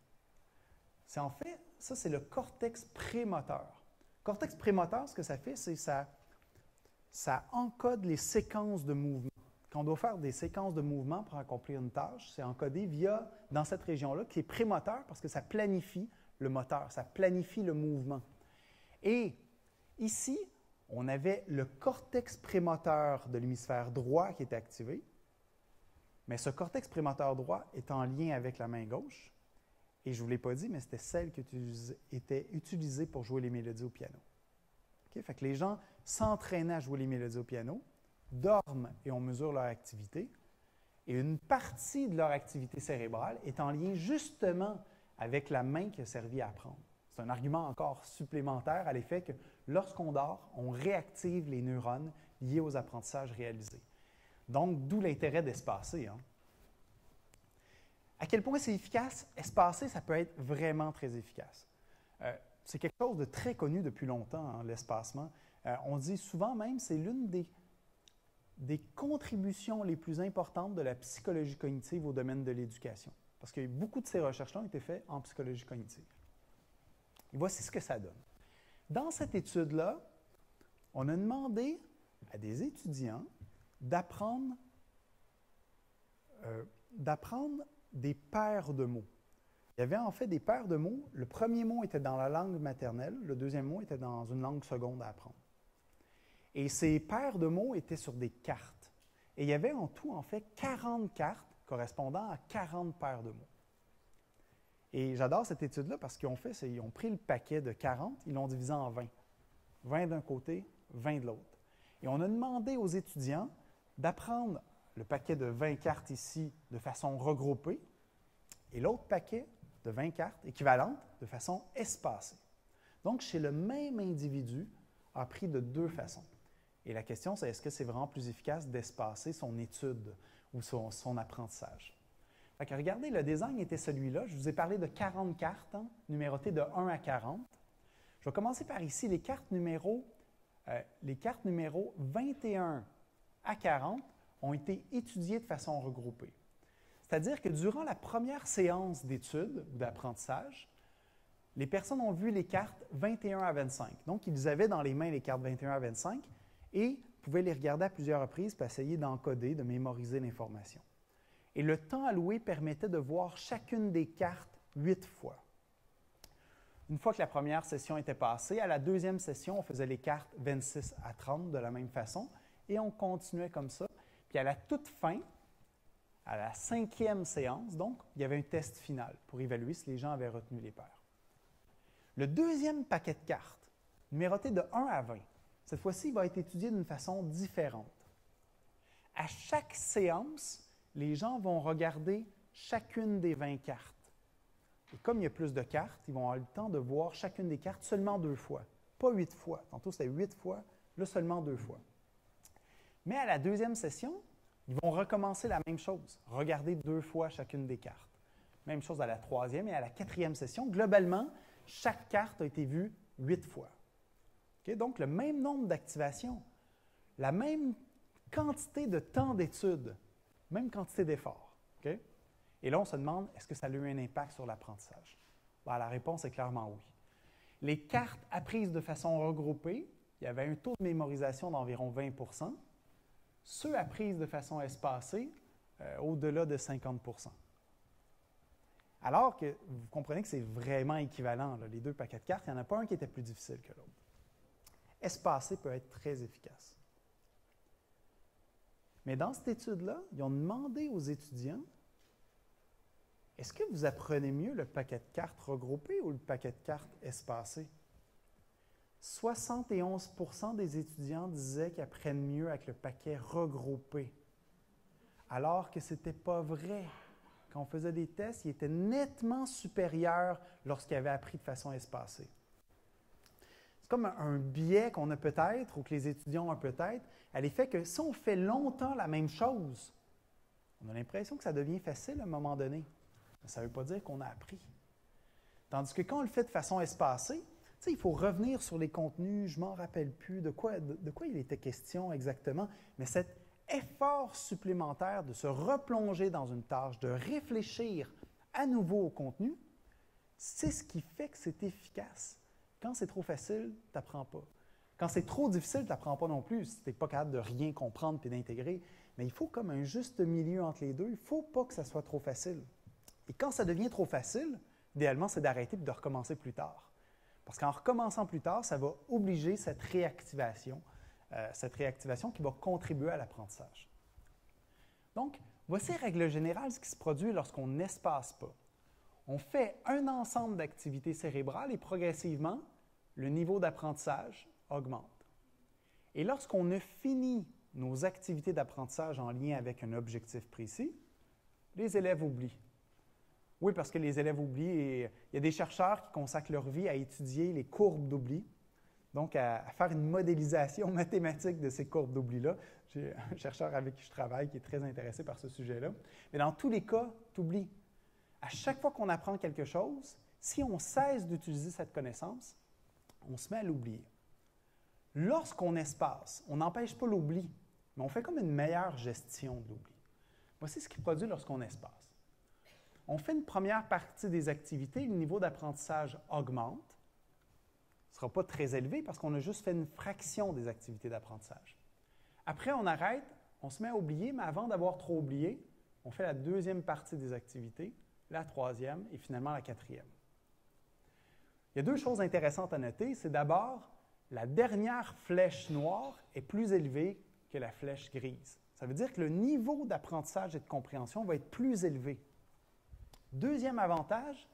C'est en fait, ça c'est le cortex prémoteur. Le cortex prémoteur, ce que ça fait, c'est que ça, ça encode les séquences de mouvement. Quand on doit faire des séquences de mouvement pour accomplir une tâche, c'est encodé via, dans cette région-là, qui est prémoteur parce que ça planifie le moteur, ça planifie le mouvement. Et ici, on avait le cortex prémoteur de l'hémisphère droit qui était activé, mais ce cortex prémoteur droit est en lien avec la main gauche. Et je ne vous l'ai pas dit, mais c'était celle qui était utilisée pour jouer les mélodies au piano. Okay? Fait que les gens s'entraînent à jouer les mélodies au piano, dorment et on mesure leur activité. Et une partie de leur activité cérébrale est en lien justement avec la main qui a servi à apprendre. C'est un argument encore supplémentaire à l'effet que lorsqu'on dort, on réactive les neurones liés aux apprentissages réalisés. Donc, d'où l'intérêt d'espacer. Hein? À quel point c'est efficace? Espacer, ça peut être vraiment très efficace. Euh, c'est quelque chose de très connu depuis longtemps, hein, l'espacement. Euh, on dit souvent même, c'est l'une des, des contributions les plus importantes de la psychologie cognitive au domaine de l'éducation. Parce que beaucoup de ces recherches-là ont été faites en psychologie cognitive. Et voici ce que ça donne. Dans cette étude-là, on a demandé à des étudiants d'apprendre euh, d'apprendre des paires de mots. Il y avait en fait des paires de mots. Le premier mot était dans la langue maternelle, le deuxième mot était dans une langue seconde à apprendre. Et ces paires de mots étaient sur des cartes. Et il y avait en tout, en fait, quarante cartes correspondant à quarante paires de mots. Et j'adore cette étude-là parce qu'ils ont fait, ils ont pris le paquet de quarante, ils l'ont divisé en vingt. vingt d'un côté, vingt de l'autre. Et on a demandé aux étudiants d'apprendre le paquet de vingt cartes ici de façon regroupée et l'autre paquet de vingt cartes équivalentes de façon espacée. Donc, chez le même individu, a pris de deux façons. Et la question, c'est est-ce que c'est vraiment plus efficace d'espacer son étude ou son, son apprentissage? Fait que regardez, le design était celui-là. Je vous ai parlé de quarante cartes, hein, numérotées de un à quarante. Je vais commencer par ici, les cartes numéro, euh, les cartes numéro vingt et un à quarante ont été étudiées de façon regroupée. C'est-à-dire que durant la première séance d'études ou d'apprentissage, les personnes ont vu les cartes vingt et un à vingt-cinq. Donc, ils avaient dans les mains les cartes vingt et un à vingt-cinq et pouvaient les regarder à plusieurs reprises pour essayer d'encoder, de mémoriser l'information. Et le temps alloué permettait de voir chacune des cartes huit fois. Une fois que la première session était passée, à la deuxième session, on faisait les cartes vingt-six à trente de la même façon et on continuait comme ça. Puis à la toute fin, à la cinquième séance, donc, il y avait un test final pour évaluer si les gens avaient retenu les paires. Le deuxième paquet de cartes, numéroté de un à vingt, cette fois-ci, il va être étudié d'une façon différente. À chaque séance, les gens vont regarder chacune des vingt cartes. Et comme il y a plus de cartes, ils vont avoir le temps de voir chacune des cartes seulement deux fois, pas huit fois. Tantôt, c'était huit fois, là, seulement deux fois. Mais à la deuxième session, ils vont recommencer la même chose, regarder deux fois chacune des cartes. Même chose à la troisième et à la quatrième session. Globalement, chaque carte a été vue huit fois. Okay? Donc, le même nombre d'activations, la même quantité de temps d'étude, même quantité d'effort. Okay? Et là, on se demande, est-ce que ça a eu un impact sur l'apprentissage? Ben, la réponse est clairement oui. Les cartes apprises de façon regroupée, il y avait un taux de mémorisation d'environ vingt pour cent. Ceux apprises de façon espacée, euh, au-delà de cinquante pour cent. Alors que vous comprenez que c'est vraiment équivalent, là, les deux paquets de cartes, il n'y en a pas un qui était plus difficile que l'autre. Espacé peut être très efficace. Mais dans cette étude-là, ils ont demandé aux étudiants, est-ce que vous apprenez mieux le paquet de cartes regroupé ou le paquet de cartes espacé? soixante et onze pour cent des étudiants disaient qu'ils apprennent mieux avec le paquet regroupé, alors que ce n'était pas vrai. Quand on faisait des tests, ils étaient nettement supérieurs lorsqu'ils avaient appris de façon espacée. C'est comme un biais qu'on a peut-être, ou que les étudiants ont peut-être, à l'effet que si on fait longtemps la même chose, on a l'impression que ça devient facile à un moment donné. Mais ça ne veut pas dire qu'on a appris. Tandis que quand on le fait de façon espacée, tu sais, il faut revenir sur les contenus, je ne m'en rappelle plus de quoi, de, de quoi il était question exactement, mais cette effort supplémentaire de se replonger dans une tâche, de réfléchir à nouveau au contenu, c'est ce qui fait que c'est efficace. Quand c'est trop facile, tu n'apprends pas. Quand c'est trop difficile, tu n'apprends pas non plus si tu n'es pas capable de rien comprendre et d'intégrer. Mais il faut comme un juste milieu entre les deux. Il ne faut pas que ça soit trop facile. Et quand ça devient trop facile, idéalement, c'est d'arrêter et de recommencer plus tard. Parce qu'en recommençant plus tard, ça va obliger cette réactivation Euh, cette réactivation qui va contribuer à l'apprentissage. Donc, voici, règle générale, ce qui se produit lorsqu'on n'espace pas. On fait un ensemble d'activités cérébrales et progressivement, le niveau d'apprentissage augmente. Et lorsqu'on a fini nos activités d'apprentissage en lien avec un objectif précis, les élèves oublient. Oui, parce que les élèves oublient et il y a des chercheurs qui consacrent leur vie à étudier les courbes d'oubli. Donc, à faire une modélisation mathématique de ces courbes d'oubli-là. J'ai un chercheur avec qui je travaille qui est très intéressé par ce sujet-là. Mais dans tous les cas, tu oublies. À chaque fois qu'on apprend quelque chose, si on cesse d'utiliser cette connaissance, on se met à l'oublier. Lorsqu'on espace, on n'empêche pas l'oubli, mais on fait comme une meilleure gestion de l'oubli. Voici ce qui produit lorsqu'on espace. On fait une première partie des activités, le niveau d'apprentissage augmente. Ne sera pas très élevé parce qu'on a juste fait une fraction des activités d'apprentissage. Après, on arrête, on se met à oublier, mais avant d'avoir trop oublié, on fait la deuxième partie des activités, la troisième et finalement la quatrième. Il y a deux choses intéressantes à noter. C'est d'abord, la dernière flèche noire est plus élevée que la flèche grise. Ça veut dire que le niveau d'apprentissage et de compréhension va être plus élevé. Deuxième avantage,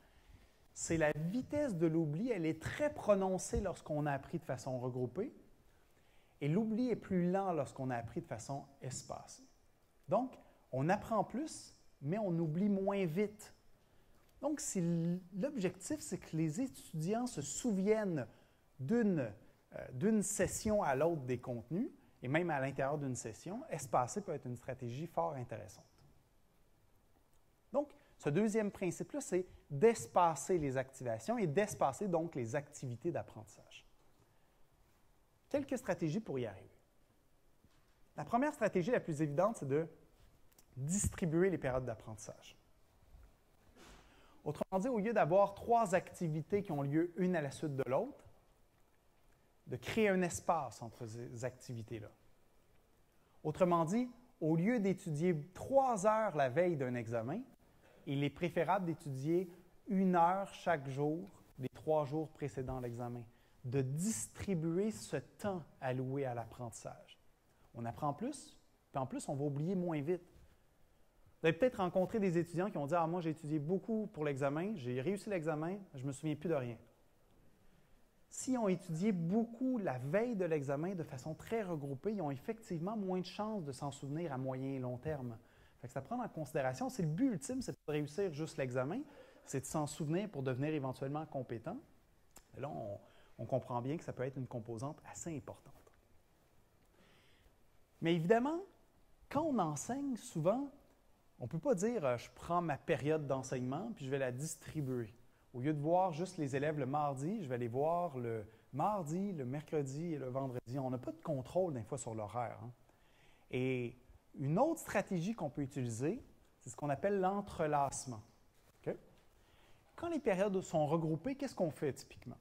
c'est la vitesse de l'oubli, elle est très prononcée lorsqu'on a appris de façon regroupée et l'oubli est plus lent lorsqu'on a appris de façon espacée. Donc, on apprend plus, mais on oublie moins vite. Donc, l'objectif, c'est que les étudiants se souviennent d'une euh, d'une session à l'autre des contenus, et même à l'intérieur d'une session, espacer peut être une stratégie fort intéressante. Donc, ce deuxième principe-là, c'est d'espacer les activations et d'espacer donc les activités d'apprentissage. Quelques stratégies pour y arriver. La première stratégie la plus évidente, c'est de distribuer les périodes d'apprentissage. Autrement dit, au lieu d'avoir trois activités qui ont lieu une à la suite de l'autre, de créer un espace entre ces activités-là. Autrement dit, au lieu d'étudier trois heures la veille d'un examen, il est préférable d'étudier une heure chaque jour des trois jours précédant l'examen, de distribuer ce temps alloué à l'apprentissage. On apprend plus, puis en plus, on va oublier moins vite. Vous avez peut-être rencontré des étudiants qui ont dit « Ah, moi, j'ai étudié beaucoup pour l'examen, j'ai réussi l'examen, je ne me souviens plus de rien. » S'ils ont étudié beaucoup la veille de l'examen de façon très regroupée, ils ont effectivement moins de chances de s'en souvenir à moyen et long terme. Fait que ça prend en considération, c'est le but ultime, c'est pas de réussir juste l'examen, c'est de s'en souvenir pour devenir éventuellement compétent. Et là, on, on comprend bien que ça peut être une composante assez importante. Mais évidemment, quand on enseigne souvent, on ne peut pas dire « je prends ma période d'enseignement puis je vais la distribuer ». Au lieu de voir juste les élèves le mardi, je vais les voir le mardi, le mercredi et le vendredi. On n'a pas de contrôle des fois sur l'horaire. Hein? Et une autre stratégie qu'on peut utiliser, c'est ce qu'on appelle l'entrelacement. Okay? Quand les périodes sont regroupées, qu'est-ce qu'on fait typiquement?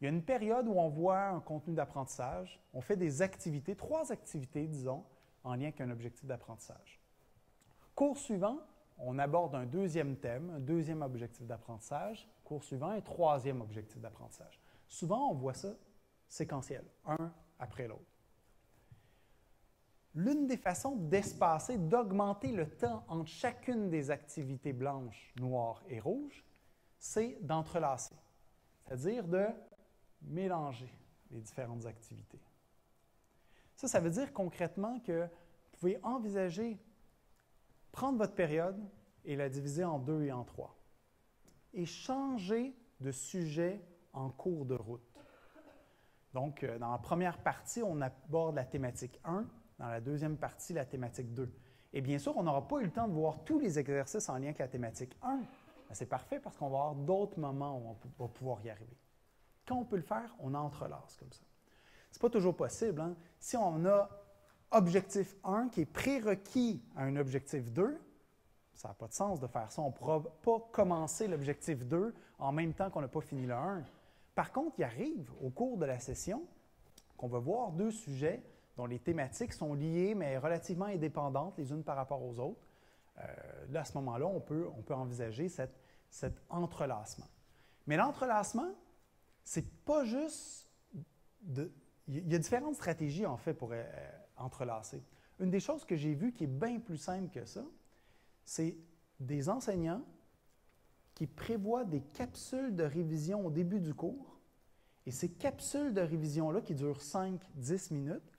Il y a une période où on voit un contenu d'apprentissage, on fait des activités, trois activités, disons, en lien avec un objectif d'apprentissage. Cours suivant, on aborde un deuxième thème, un deuxième objectif d'apprentissage, cours suivant, un troisième objectif d'apprentissage. Souvent, on voit ça séquentiel, un après l'autre. L'une des façons d'espacer, d'augmenter le temps entre chacune des activités blanches, noires et rouges, c'est d'entrelacer, c'est-à-dire de mélanger les différentes activités. Ça, ça veut dire concrètement que vous pouvez envisager prendre votre période et la diviser en deux et en trois. Et changer de sujet en cours de route. Donc, dans la première partie, on aborde la thématique un. Dans la deuxième partie, la thématique deux. Et bien sûr, on n'aura pas eu le temps de voir tous les exercices en lien avec la thématique un. C'est parfait parce qu'on va avoir d'autres moments où on va pouvoir y arriver. Quand on peut le faire, on entrelace comme ça. C'est pas toujours possible, hein? Si on a objectif un qui est prérequis à un objectif deux, ça n'a pas de sens de faire ça. On ne pourra pas commencer l'objectif deux en même temps qu'on n'a pas fini le un. Par contre, il arrive au cours de la session qu'on va voir deux sujets dont les thématiques sont liées mais relativement indépendantes les unes par rapport aux autres. Euh, là, à ce moment-là, on peut, on peut envisager cette, cet entrelacement. Mais l'entrelacement, c'est pas juste… de, il y a différentes stratégies, en fait, pour… Euh, entrelacés. Une des choses que j'ai vues qui est bien plus simple que ça, c'est des enseignants qui prévoient des capsules de révision au début du cours, et ces capsules de révision-là, qui durent cinq à dix minutes,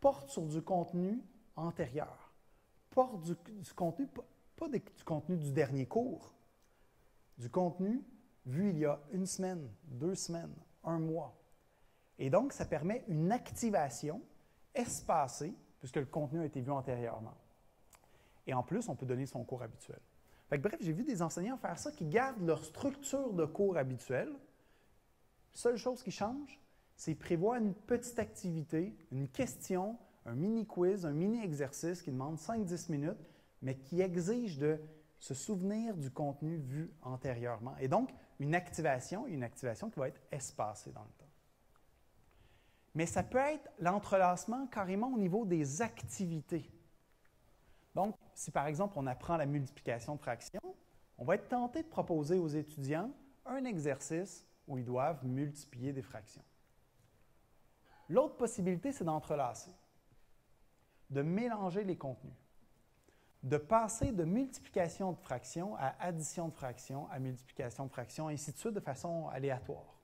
portent sur du contenu antérieur, portent du, du contenu, pas des, du contenu du dernier cours, du contenu vu il y a une semaine, deux semaines, un mois. Et donc, ça permet une activation espacé, puisque le contenu a été vu antérieurement. Et en plus, on peut donner son cours habituel. Fait que, bref, j'ai vu des enseignants faire ça qui gardent leur structure de cours habituelle. Seule chose qui change, c'est qu'ils prévoient une petite activité, une question, un mini-quiz, un mini-exercice qui demande cinq à dix minutes, mais qui exige de se souvenir du contenu vu antérieurement. Et donc, une activation, une activation qui va être espacée dans le temps. Mais ça peut être l'entrelacement carrément au niveau des activités. Donc, si par exemple on apprend la multiplication de fractions, on va être tenté de proposer aux étudiants un exercice où ils doivent multiplier des fractions. L'autre possibilité, c'est d'entrelacer, de mélanger les contenus, de passer de multiplication de fractions à addition de fractions, à multiplication de fractions, et ainsi de suite de façon aléatoire.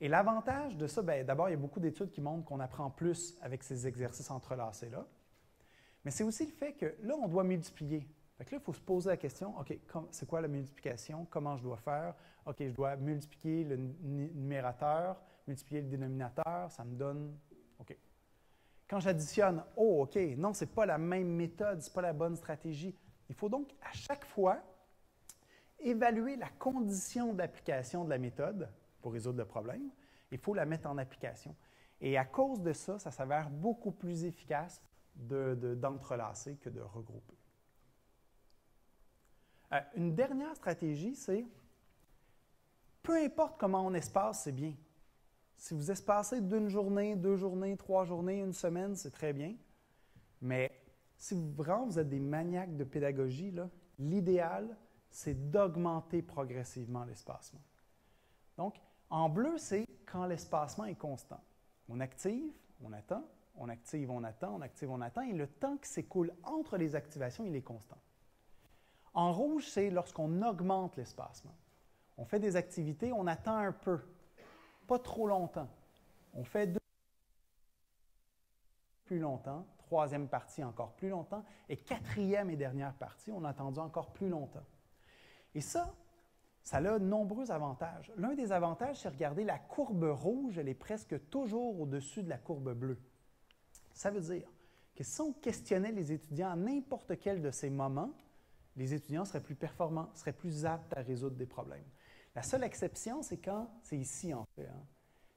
Et l'avantage de ça, d'abord, il y a beaucoup d'études qui montrent qu'on apprend plus avec ces exercices entrelacés-là, mais c'est aussi le fait que là, on doit multiplier. Fait que là, il faut se poser la question, OK, c'est quoi la multiplication? Comment je dois faire? OK, je dois multiplier le numérateur, multiplier le dénominateur, ça me donne… OK. Quand j'additionne, oh, OK, non, ce n'est pas la même méthode, ce n'est pas la bonne stratégie. Il faut donc, à chaque fois, évaluer la condition d'application de la méthode pour résoudre le problème. Il faut la mettre en application. Et à cause de ça, ça s'avère beaucoup plus efficace de, de, d'entrelacer que de regrouper. Euh, une dernière stratégie, c'est peu importe comment on espace, c'est bien. Si vous espacez d'une journée, deux journées, trois journées, une semaine, c'est très bien. Mais si vous, vraiment vous êtes des maniaques de pédagogie, là, l'idéal, c'est d'augmenter progressivement l'espacement. Donc, en bleu, c'est quand l'espacement est constant. On active, on attend, on active, on attend, on active, on attend, et le temps qui s'écoule entre les activations, il est constant. En rouge, c'est lorsqu'on augmente l'espacement. On fait des activités, on attend un peu, pas trop longtemps. On fait deux plus longtemps, troisième partie encore plus longtemps, et quatrième et dernière partie, on a attendu encore plus longtemps. Et ça, ça a de nombreux avantages. L'un des avantages, c'est regarder la courbe rouge, elle est presque toujours au-dessus de la courbe bleue. Ça veut dire que si on questionnait les étudiants à n'importe quel de ces moments, les étudiants seraient plus performants, seraient plus aptes à résoudre des problèmes. La seule exception, c'est quand, c'est ici en fait, hein,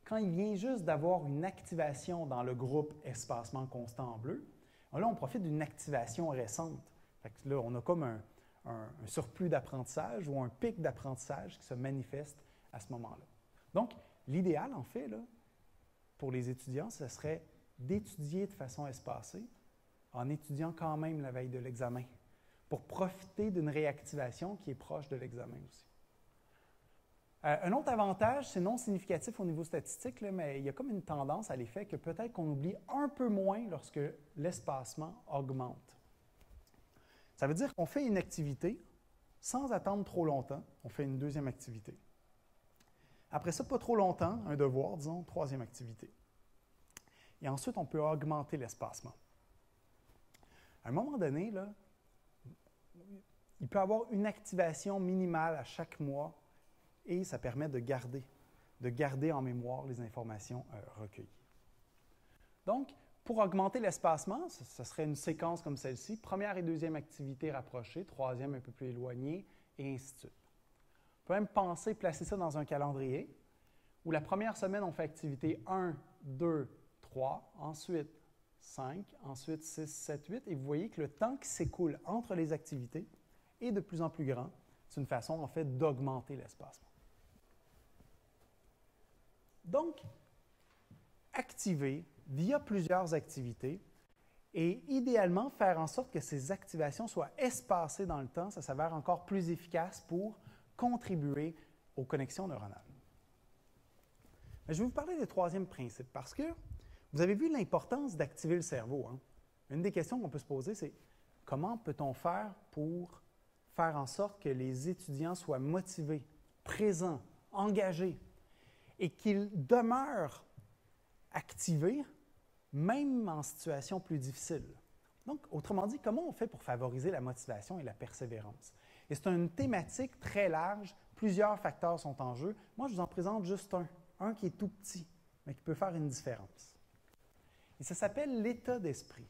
quand il vient juste d'avoir une activation dans le groupe espacement constant en bleu, là on profite d'une activation récente. Fait que là, on a comme un, un, un surplus d'apprentissage ou un pic d'apprentissage qui se manifeste à ce moment-là. Donc, l'idéal en fait, là, pour les étudiants, ce serait d'étudier de façon espacée en étudiant quand même la veille de l'examen, pour profiter d'une réactivation qui est proche de l'examen aussi. Euh, un autre avantage, c'est non significatif au niveau statistique, là, mais il y a comme une tendance à l'effet que peut-être qu'on oublie un peu moins lorsque l'espacement augmente. Ça veut dire qu'on fait une activité sans attendre trop longtemps, on fait une deuxième activité. Après ça, pas trop longtemps, un devoir, disons, troisième activité. Et ensuite, on peut augmenter l'espacement. À un moment donné, là, il peut y avoir une activation minimale à chaque mois et ça permet de garder, de garder en mémoire les informations euh, recueillies. Donc, pour augmenter l'espacement, ce, ce serait une séquence comme celle-ci, première et deuxième activité rapprochées, troisième un peu plus éloignée, et ainsi de suite. On peut même penser, placer ça dans un calendrier, où la première semaine, on fait activité un, deux, trois, ensuite cinq, ensuite six, sept, huit, et vous voyez que le temps qui s'écoule entre les activités est de plus en plus grand. C'est une façon, en fait, d'augmenter l'espacement. Donc, activer via plusieurs activités et idéalement faire en sorte que ces activations soient espacées dans le temps, ça s'avère encore plus efficace pour contribuer aux connexions neuronales. Mais je vais vous parler du troisième principe parce que vous avez vu l'importance d'activer le cerveau, hein? Une des questions qu'on peut se poser, c'est comment peut-on faire pour faire en sorte que les étudiants soient motivés, présents, engagés et qu'ils demeurent activés même en situation plus difficile. Donc, autrement dit, comment on fait pour favoriser la motivation et la persévérance? Et c'est une thématique très large, plusieurs facteurs sont en jeu. Moi, je vous en présente juste un, un qui est tout petit, mais qui peut faire une différence. Et ça s'appelle l'état d'esprit.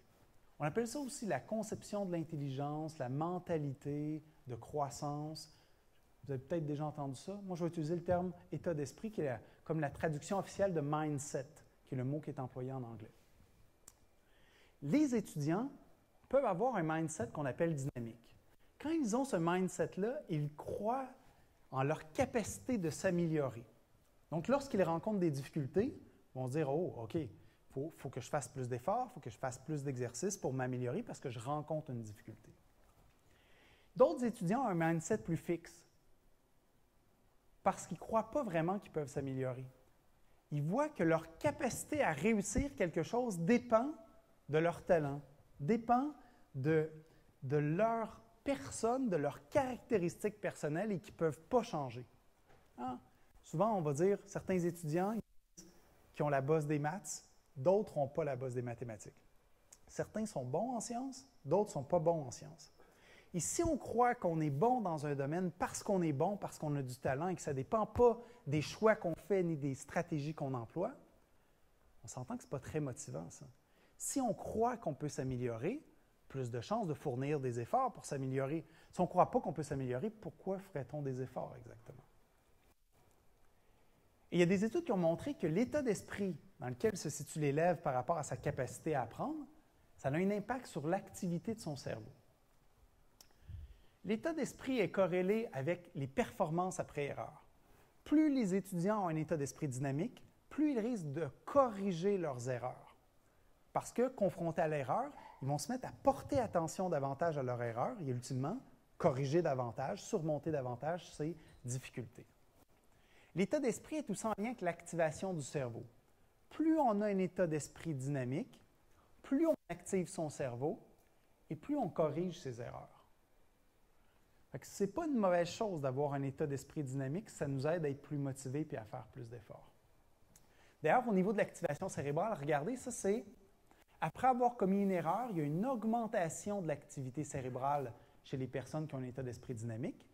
On appelle ça aussi la conception de l'intelligence, la mentalité de croissance. Vous avez peut-être déjà entendu ça. Moi, je vais utiliser le terme état d'esprit qui est la, comme la traduction officielle de « mindset », qui est le mot qui est employé en anglais. Les étudiants peuvent avoir un mindset qu'on appelle dynamique. Quand ils ont ce mindset-là, ils croient en leur capacité de s'améliorer. Donc, lorsqu'ils rencontrent des difficultés, ils vont se dire « Oh, OK ». Il faut que je fasse plus d'efforts, il faut que je fasse plus d'exercices pour m'améliorer parce que je rencontre une difficulté. D'autres étudiants ont un mindset plus fixe parce qu'ils ne croient pas vraiment qu'ils peuvent s'améliorer. Ils voient que leur capacité à réussir quelque chose dépend de leur talent, dépend de, de leur personne, de leurs caractéristiques personnelles et qu'ils ne peuvent pas changer. Hein? Souvent, on va dire, certains étudiants qui ont la bosse des maths, d'autres n'ont pas la bosse des mathématiques. Certains sont bons en sciences, d'autres ne sont pas bons en sciences. Et si on croit qu'on est bon dans un domaine parce qu'on est bon, parce qu'on a du talent et que ça ne dépend pas des choix qu'on fait ni des stratégies qu'on emploie, on s'entend que ce n'est pas très motivant, ça. Si on croit qu'on peut s'améliorer, plus de chances de fournir des efforts pour s'améliorer. Si on ne croit pas qu'on peut s'améliorer, pourquoi ferait-on des efforts exactement? Et il y a des études qui ont montré que l'état d'esprit dans lequel se situe l'élève par rapport à sa capacité à apprendre, ça a un impact sur l'activité de son cerveau. L'état d'esprit est corrélé avec les performances après erreur. Plus les étudiants ont un état d'esprit dynamique, plus ils risquent de corriger leurs erreurs. Parce que, confrontés à l'erreur, ils vont se mettre à porter attention davantage à leur erreur et, ultimement, corriger davantage, surmonter davantage ces difficultés. L'état d'esprit est aussi en lien avec l'activation du cerveau. Plus on a un état d'esprit dynamique, plus on active son cerveau et plus on corrige ses erreurs. Ce n'est pas une mauvaise chose d'avoir un état d'esprit dynamique, ça nous aide à être plus motivés et à faire plus d'efforts. D'ailleurs, au niveau de l'activation cérébrale, regardez, ça c'est, après avoir commis une erreur, il y a une augmentation de l'activité cérébrale chez les personnes qui ont un état d'esprit dynamique.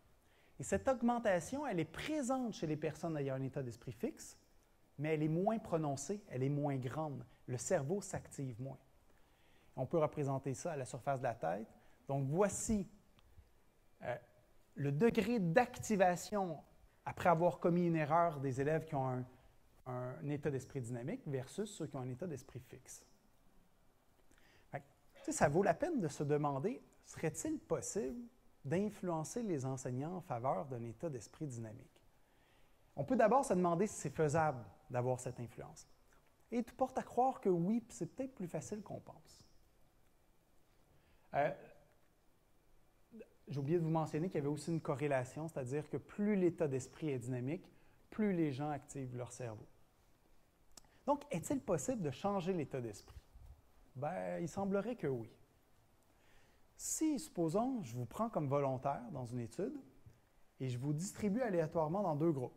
Et cette augmentation, elle est présente chez les personnes ayant un état d'esprit fixe, mais elle est moins prononcée, elle est moins grande. Le cerveau s'active moins. On peut représenter ça à la surface de la tête. Donc, voici euh, le degré d'activation après avoir commis une erreur des élèves qui ont un, un état d'esprit dynamique versus ceux qui ont un état d'esprit fixe. Fait que, tu sais, ça vaut la peine de se demander, serait-il possible d'influencer les enseignants en faveur d'un état d'esprit dynamique? On peut d'abord se demander si c'est faisable d'avoir cette influence. Et tout porte à croire que oui, puis c'est peut-être plus facile qu'on pense. Euh, J'ai oublié de vous mentionner qu'il y avait aussi une corrélation, c'est-à-dire que plus l'état d'esprit est dynamique, plus les gens activent leur cerveau. Donc, est-il possible de changer l'état d'esprit? Bien, il semblerait que oui. Si, supposons, je vous prends comme volontaire dans une étude et je vous distribue aléatoirement dans deux groupes.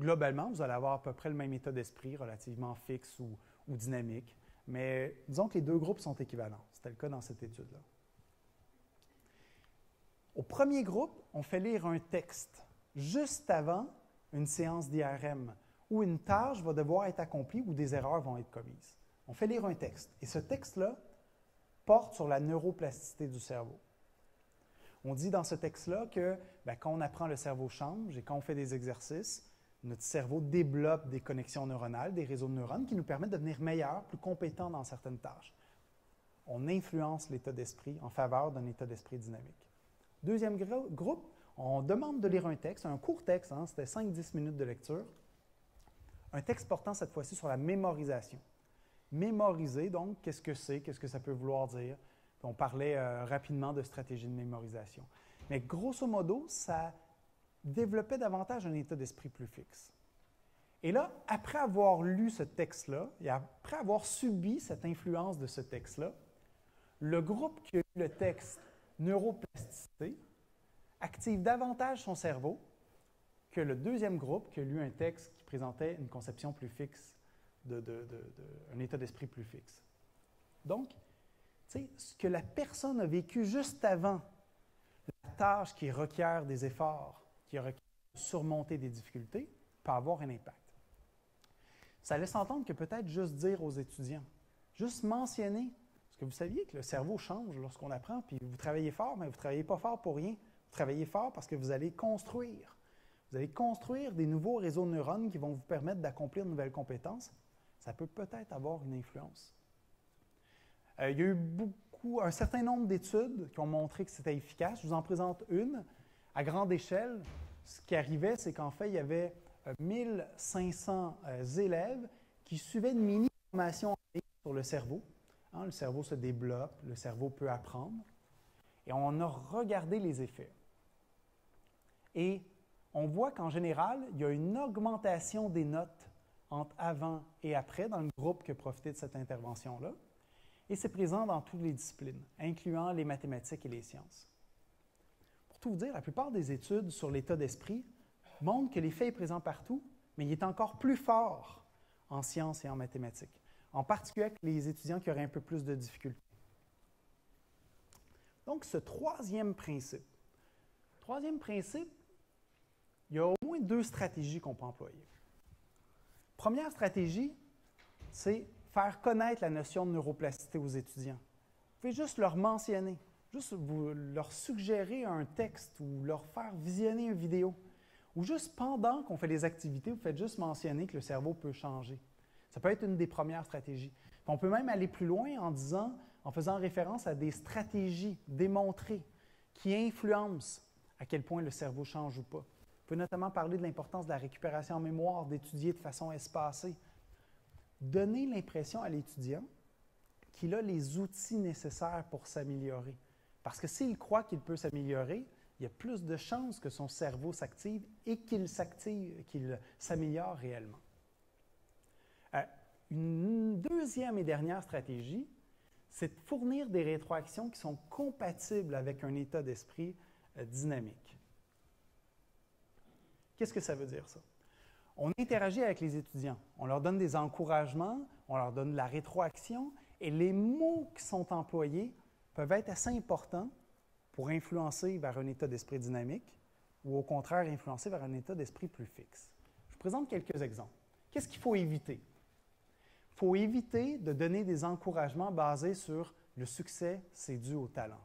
Globalement, vous allez avoir à peu près le même état d'esprit, relativement fixe ou, ou dynamique, mais disons que les deux groupes sont équivalents. C'était le cas dans cette étude-là. Au premier groupe, on fait lire un texte juste avant une séance d'I R M où une tâche va devoir être accomplie ou des erreurs vont être commises. On fait lire un texte et ce texte-là porte sur la neuroplasticité du cerveau. On dit dans ce texte-là que bien, quand on apprend, le cerveau change et quand on fait des exercices, notre cerveau développe des connexions neuronales, des réseaux de neurones qui nous permettent de devenir meilleurs, plus compétents dans certaines tâches. On influence l'état d'esprit en faveur d'un état d'esprit dynamique. Deuxième groupe, on demande de lire un texte, un court texte, hein, c'était cinq à dix minutes de lecture, un texte portant cette fois-ci sur la mémorisation. Mémoriser, donc, qu'est-ce que c'est, qu'est-ce que ça peut vouloir dire? Puis on parlait euh, rapidement de stratégie de mémorisation. Mais grosso modo, ça développait davantage un état d'esprit plus fixe. Et là, après avoir lu ce texte-là, et après avoir subi cette influence de ce texte-là, le groupe qui a lu le texte neuroplasticité active davantage son cerveau que le deuxième groupe qui a lu un texte qui présentait une conception plus fixe. De, de, de, de, un état d'esprit plus fixe. Donc, tu sais, ce que la personne a vécu juste avant, la tâche qui requiert des efforts, qui requiert de surmonter des difficultés, peut avoir un impact. Ça laisse entendre que peut-être juste dire aux étudiants, juste mentionner, parce que vous saviez que le cerveau change lorsqu'on apprend, puis vous travaillez fort, mais vous ne travaillez pas fort pour rien. Vous travaillez fort parce que vous allez construire. Vous allez construire des nouveaux réseaux de neurones qui vont vous permettre d'accomplir de nouvelles compétences. Ça peut peut-être avoir une influence. Euh, il y a eu beaucoup, un certain nombre d'études qui ont montré que c'était efficace. Je vous en présente une. À grande échelle, ce qui arrivait, c'est qu'en fait, il y avait mille cinq cents euh, élèves qui suivaient une mini-formation sur le cerveau. Hein, le cerveau se développe, le cerveau peut apprendre. Et on a regardé les effets. Et on voit qu'en général, il y a une augmentation des notes entre avant et après, dans le groupe qui a profité de cette intervention-là. Et c'est présent dans toutes les disciplines, incluant les mathématiques et les sciences. Pour tout vous dire, la plupart des études sur l'état d'esprit montrent que l'effet est présent partout, mais il est encore plus fort en sciences et en mathématiques, en particulier avec les étudiants qui auraient un peu plus de difficultés. Donc, ce troisième principe. Troisième principe, il y a au moins deux stratégies qu'on peut employer. Première stratégie, c'est faire connaître la notion de neuroplasticité aux étudiants. Vous pouvez juste leur mentionner, juste vous leur suggérer un texte ou leur faire visionner une vidéo. Ou juste pendant qu'on fait des activités, vous faites juste mentionner que le cerveau peut changer. Ça peut être une des premières stratégies. Puis on peut même aller plus loin en disant, en faisant référence à des stratégies démontrées qui influencent à quel point le cerveau change ou pas. On peut notamment parler de l'importance de la récupération en mémoire, d'étudier de façon espacée. Donner l'impression à l'étudiant qu'il a les outils nécessaires pour s'améliorer. Parce que s'il croit qu'il peut s'améliorer, il y a plus de chances que son cerveau s'active et qu'il s'active, qu'il s'améliore réellement. Euh, une deuxième et dernière stratégie, c'est de fournir des rétroactions qui sont compatibles avec un état d'esprit euh, dynamique. Qu'est-ce que ça veut dire, ça? On interagit avec les étudiants, on leur donne des encouragements, on leur donne de la rétroaction, et les mots qui sont employés peuvent être assez importants pour influencer vers un état d'esprit dynamique ou au contraire influencer vers un état d'esprit plus fixe. Je vous présente quelques exemples. Qu'est-ce qu'il faut éviter? Il faut éviter de donner des encouragements basés sur « le succès, c'est dû au talent ».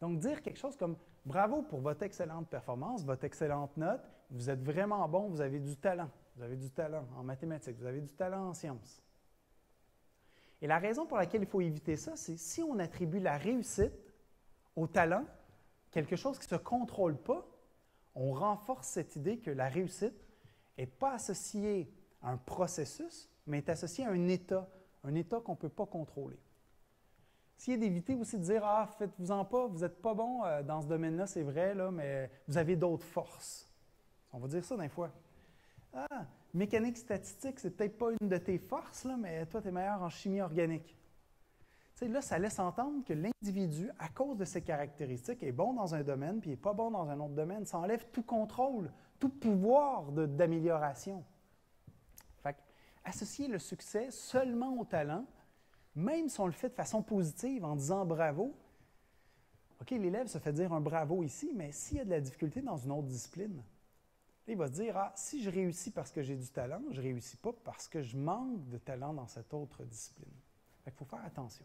Donc, dire quelque chose comme « bravo pour votre excellente performance, votre excellente note, vous êtes vraiment bon, vous avez du talent, vous avez du talent en mathématiques, vous avez du talent en sciences ». Et la raison pour laquelle il faut éviter ça, c'est si on attribue la réussite au talent, quelque chose qui ne se contrôle pas, on renforce cette idée que la réussite n'est pas associée à un processus, mais est associée à un état, un état qu'on ne peut pas contrôler. Essayez d'éviter aussi de dire « Ah, faites-vous-en pas, vous n'êtes pas bon dans ce domaine-là, c'est vrai, là, mais vous avez d'autres forces. » On va dire ça des fois. « Ah, mécanique statistique, c'est peut-être pas une de tes forces, là, mais toi, tu es meilleur en chimie organique. » Tu sais, là, ça laisse entendre que l'individu, à cause de ses caractéristiques, est bon dans un domaine puis n'est pas bon dans un autre domaine. Ça enlève tout contrôle, tout pouvoir d'amélioration. Fait que, associer le succès seulement au talent, même si on le fait de façon positive, en disant « bravo », OK, l'élève se fait dire un « bravo » ici, mais s'il y a de la difficulté dans une autre discipline, il va se dire « Ah, si je réussis parce que j'ai du talent, je ne réussis pas parce que je manque de talent dans cette autre discipline. » Il faut faire attention.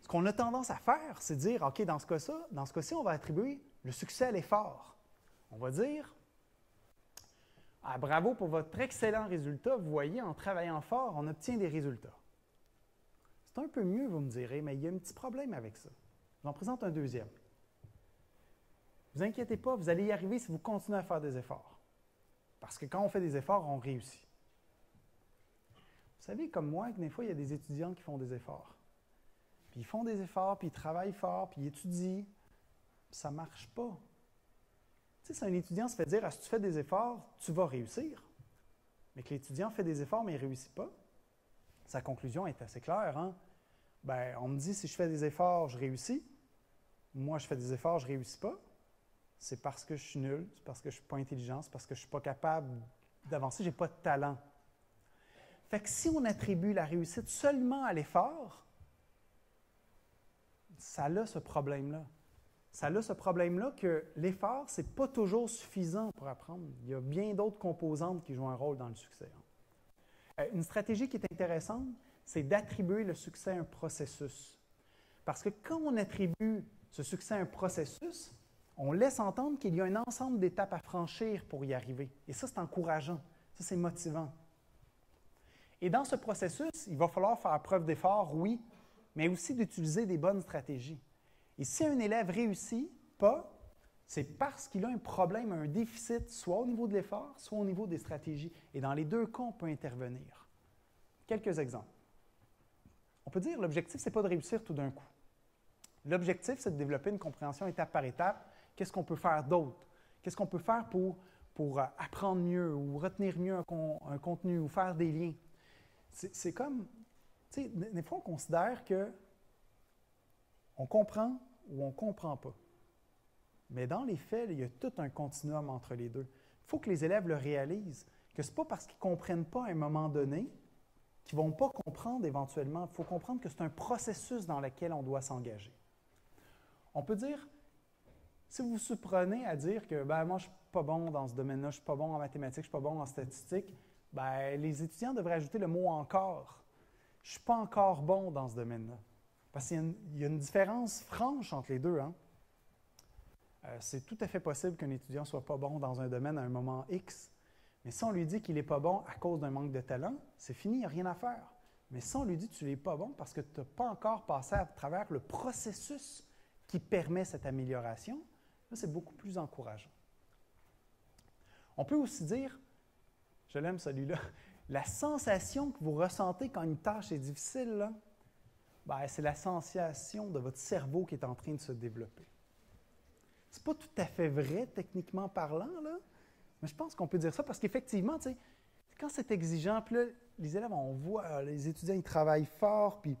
Ce qu'on a tendance à faire, c'est dire « OK, dans ce cas-ci, dans ce cas-ci, on va attribuer le succès à l'effort. » On va dire « Ah, bravo pour votre excellent résultat. Vous voyez, en travaillant fort, on obtient des résultats. » C'est un peu mieux, vous me direz, mais il y a un petit problème avec ça. Je vous en présente un deuxième. Ne vous inquiétez pas, vous allez y arriver si vous continuez à faire des efforts. Parce que quand on fait des efforts, on réussit. Vous savez, comme moi, que des fois, il y a des étudiants qui font des efforts. Puis ils font des efforts, puis ils travaillent fort, puis ils étudient. Puis ça ne marche pas. Tu sais, si un étudiant se fait dire « Ah, si tu fais des efforts, tu vas réussir. » Mais que l'étudiant fait des efforts, mais il ne réussit pas. Sa conclusion est assez claire, hein? Bien, on me dit, si je fais des efforts, je réussis. Moi, je fais des efforts, je ne réussis pas. C'est parce que je suis nul, c'est parce que je ne suis pas intelligent, c'est parce que je ne suis pas capable d'avancer, je n'ai pas de talent. Fait que si on attribue la réussite seulement à l'effort, ça a ce problème-là. Ça a ce problème-là que l'effort, ce n'est pas toujours suffisant pour apprendre. Il y a bien d'autres composantes qui jouent un rôle dans le succès. Hein? Une stratégie qui est intéressante, c'est d'attribuer le succès à un processus. Parce que quand on attribue ce succès à un processus, on laisse entendre qu'il y a un ensemble d'étapes à franchir pour y arriver. Et ça, c'est encourageant. Ça, c'est motivant. Et dans ce processus, il va falloir faire preuve d'effort, oui, mais aussi d'utiliser des bonnes stratégies. Et si un élève réussit pas, c'est parce qu'il a un problème, un déficit, soit au niveau de l'effort, soit au niveau des stratégies. Et dans les deux cas, on peut intervenir. Quelques exemples. On peut dire que l'objectif, ce n'est pas de réussir tout d'un coup. L'objectif, c'est de développer une compréhension étape par étape. Qu'est-ce qu'on peut faire d'autre? Qu'est-ce qu'on peut faire pour, pour apprendre mieux ou retenir mieux un, con, un contenu ou faire des liens? C'est comme, tu sais, des fois, on considère que on comprend ou on ne comprend pas. Mais dans les faits, il y a tout un continuum entre les deux. Il faut que les élèves le réalisent, que ce n'est pas parce qu'ils ne comprennent pas à un moment donné qu'ils ne vont pas comprendre éventuellement. Il faut comprendre que c'est un processus dans lequel on doit s'engager. On peut dire, si vous vous surprenez à dire que ben, « moi, je ne suis pas bon dans ce domaine-là, je ne suis pas bon en mathématiques, je ne suis pas bon en statistiques », ben, les étudiants devraient ajouter le mot « encore ». Je ne suis pas encore bon dans ce domaine-là. Parce qu'il y, y a une différence franche entre les deux. Hein? Euh, c'est tout à fait possible qu'un étudiant ne soit pas bon dans un domaine à un moment X. Mais si on lui dit qu'il n'est pas bon à cause d'un manque de talent, c'est fini, il n'y a rien à faire. Mais si on lui dit que tu n'es pas bon parce que tu n'as pas encore passé à travers le processus qui permet cette amélioration, là, c'est beaucoup plus encourageant. On peut aussi dire, je l'aime celui-là, la sensation que vous ressentez quand une tâche est difficile, ben, c'est la sensation de votre cerveau qui est en train de se développer. C'est pas tout à fait vrai, techniquement parlant, là, mais je pense qu'on peut dire ça parce qu'effectivement, tu sais, quand c'est exigeant, puis là, les élèves, on voit, les étudiants, ils travaillent fort, puis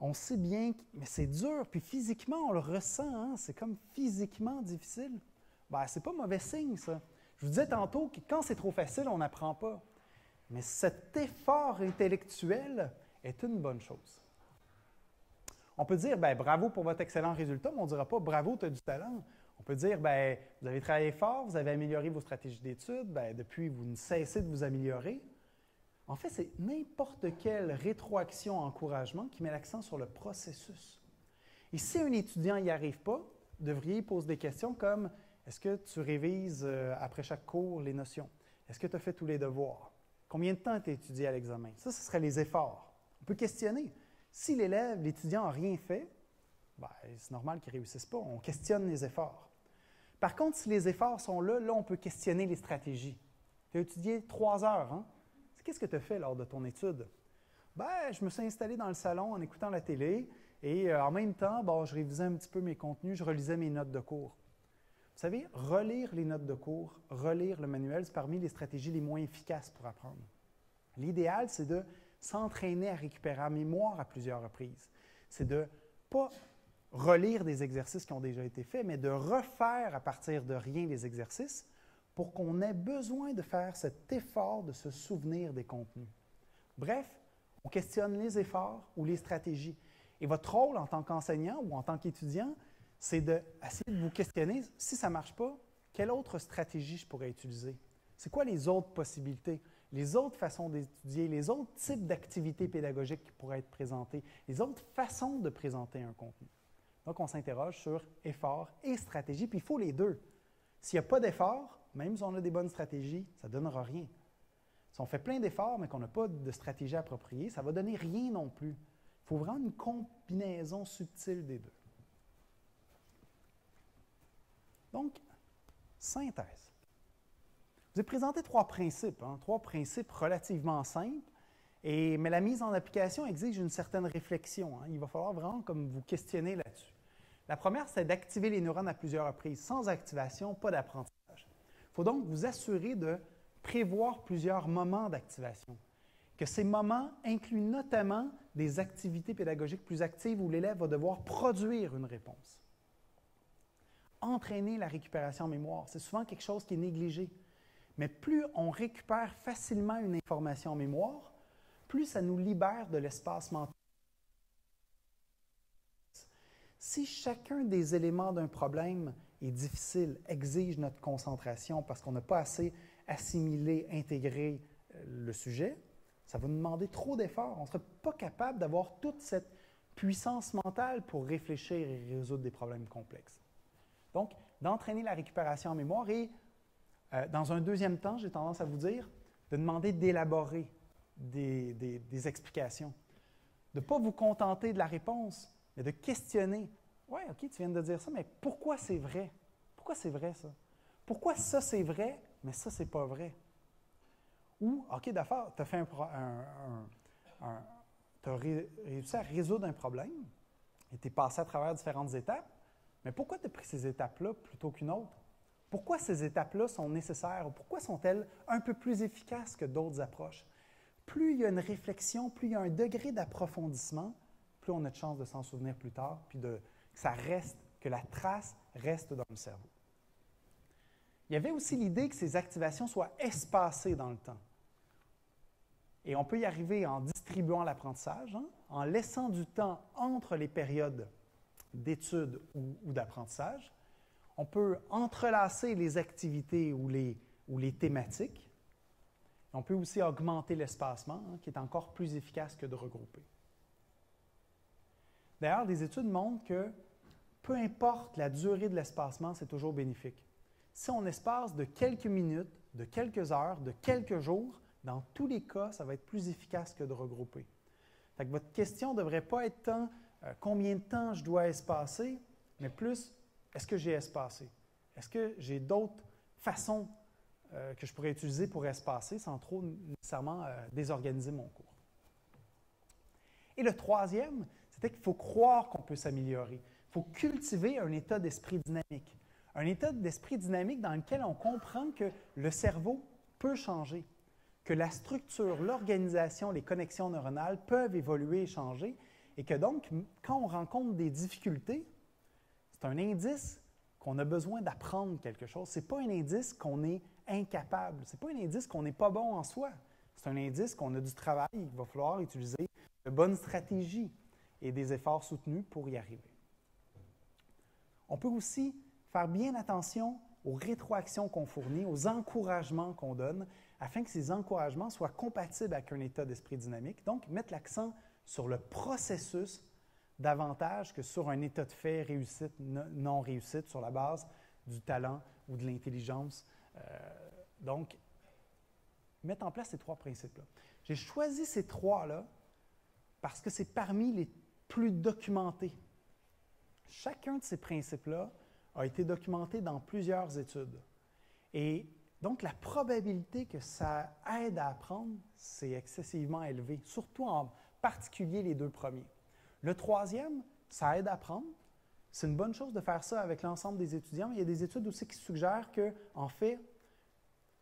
on sait bien, mais c'est dur, puis physiquement, on le ressent, hein? C'est comme physiquement difficile. Ben, c'est pas mauvais signe, ça. Je vous disais tantôt que quand c'est trop facile, on n'apprend pas. Mais cet effort intellectuel est une bonne chose. On peut dire, ben, bravo pour votre excellent résultat, mais on ne dira pas, bravo, tu as du talent. On peut dire, ben, vous avez travaillé fort, vous avez amélioré vos stratégies d'études, ben, depuis, vous ne cessez de vous améliorer. En fait, c'est n'importe quelle rétroaction, encouragement qui met l'accent sur le processus. Et si un étudiant n'y arrive pas, vous devriez poser des questions comme, est-ce que tu révises euh, après chaque cours les notions? Est-ce que tu as fait tous les devoirs? Combien de temps tu as étudié à l'examen? Ça, ce seraient les efforts. On peut questionner. Si l'élève, l'étudiant n'a rien fait, ben, c'est normal qu'il ne réussisse pas. On questionne les efforts. Par contre, si les efforts sont là, là, on peut questionner les stratégies. Tu as étudié trois heures, hein? Qu'est-ce que tu as fait lors de ton étude? Ben, je me suis installé dans le salon en écoutant la télé et euh, en même temps, bon, je révisais un petit peu mes contenus, je relisais mes notes de cours. Vous savez, relire les notes de cours, relire le manuel, c'est parmi les stratégies les moins efficaces pour apprendre. L'idéal, c'est de s'entraîner à récupérer en mémoire à plusieurs reprises. C'est de ne pas relire des exercices qui ont déjà été faits, mais de refaire à partir de rien les exercices pour qu'on ait besoin de faire cet effort de se souvenir des contenus. Bref, on questionne les efforts ou les stratégies. Et votre rôle en tant qu'enseignant ou en tant qu'étudiant, c'est d'essayer de vous questionner, si ça ne marche pas, quelle autre stratégie je pourrais utiliser? C'est quoi les autres possibilités, les autres façons d'étudier, les autres types d'activités pédagogiques qui pourraient être présentées, les autres façons de présenter un contenu? Donc, on s'interroge sur effort et stratégie, puis il faut les deux. S'il n'y a pas d'effort, même si on a des bonnes stratégies, ça ne donnera rien. Si on fait plein d'efforts, mais qu'on n'a pas de stratégie appropriée, ça ne va donner rien non plus. Il faut vraiment une combinaison subtile des deux. Donc, synthèse. Je vous ai présenté trois principes, hein, trois principes relativement simples, et, mais la mise en application exige une certaine réflexion. Hein, il va falloir vraiment comme vous questionner là-dessus. La première, c'est d'activer les neurones à plusieurs reprises. Sans activation, pas d'apprentissage. Il faut donc vous assurer de prévoir plusieurs moments d'activation, que ces moments incluent notamment des activités pédagogiques plus actives où l'élève va devoir produire une réponse. Entraîner la récupération en mémoire, c'est souvent quelque chose qui est négligé. Mais plus on récupère facilement une information en mémoire, plus ça nous libère de l'espace mental. Si chacun des éléments d'un problème est difficile, exige notre concentration parce qu'on n'a pas assez assimilé, intégré le sujet, ça va nous demander trop d'efforts. On ne serait pas capable d'avoir toute cette puissance mentale pour réfléchir et résoudre des problèmes complexes. Donc, d'entraîner la récupération en mémoire et, euh, dans un deuxième temps, j'ai tendance à vous dire, de demander d'élaborer des, des, des explications. De ne pas vous contenter de la réponse, mais de questionner. « Oui, OK, tu viens de dire ça, mais pourquoi c'est vrai? Pourquoi c'est vrai, ça? Pourquoi ça, c'est vrai, mais ça, c'est pas vrai? » Ou « OK, d'accord, tu as fait un, un, un, t'as ré, réussi à résoudre un problème et tu es passé à travers différentes étapes, mais pourquoi tu as pris ces étapes-là plutôt qu'une autre? Pourquoi ces étapes-là sont nécessaires? Pourquoi sont-elles un peu plus efficaces que d'autres approches? » Plus il y a une réflexion, plus il y a un degré d'approfondissement, plus on a de chances de s'en souvenir plus tard, puis de... que ça reste, que la trace reste dans le cerveau. Il y avait aussi l'idée que ces activations soient espacées dans le temps. Et on peut y arriver en distribuant l'apprentissage, hein, en laissant du temps entre les périodes d'études ou, ou d'apprentissage. On peut entrelacer les activités ou les, ou les thématiques. On peut aussi augmenter l'espacement, hein, qui est encore plus efficace que de regrouper. D'ailleurs, des études montrent que peu importe la durée de l'espacement, c'est toujours bénéfique. Si on espace de quelques minutes, de quelques heures, de quelques jours, dans tous les cas, ça va être plus efficace que de regrouper. Fait que votre question ne devrait pas être tant euh, combien de temps je dois espacer, mais plus est-ce que j'ai espacé? Est-ce que j'ai d'autres façons euh, que je pourrais utiliser pour espacer sans trop nécessairement euh, désorganiser mon cours? Et le troisième, c'était qu'il faut croire qu'on peut s'améliorer. Il faut cultiver un état d'esprit dynamique. Un état d'esprit dynamique dans lequel on comprend que le cerveau peut changer, que la structure, l'organisation, les connexions neuronales peuvent évoluer et changer, et que donc, quand on rencontre des difficultés, c'est un indice qu'on a besoin d'apprendre quelque chose. Ce n'est pas un indice qu'on est incapable, ce n'est pas un indice qu'on n'est pas bon en soi. C'est un indice qu'on a du travail, il va falloir utiliser de bonnes stratégies et des efforts soutenus pour y arriver. On peut aussi faire bien attention aux rétroactions qu'on fournit, aux encouragements qu'on donne, afin que ces encouragements soient compatibles avec un état d'esprit dynamique. Donc, mettre l'accent sur le processus davantage que sur un état de fait, réussite, non-réussite, sur la base du talent ou de l'intelligence. Euh, donc, mettre en place ces trois principes-là. J'ai choisi ces trois-là parce que c'est parmi les plus documentés. Chacun de ces principes-là a été documenté dans plusieurs études. Et donc, la probabilité que ça aide à apprendre, c'est excessivement élevé, surtout en particulier les deux premiers. Le troisième, ça aide à apprendre. C'est une bonne chose de faire ça avec l'ensemble des étudiants. Il y a des études aussi qui suggèrent que, en fait,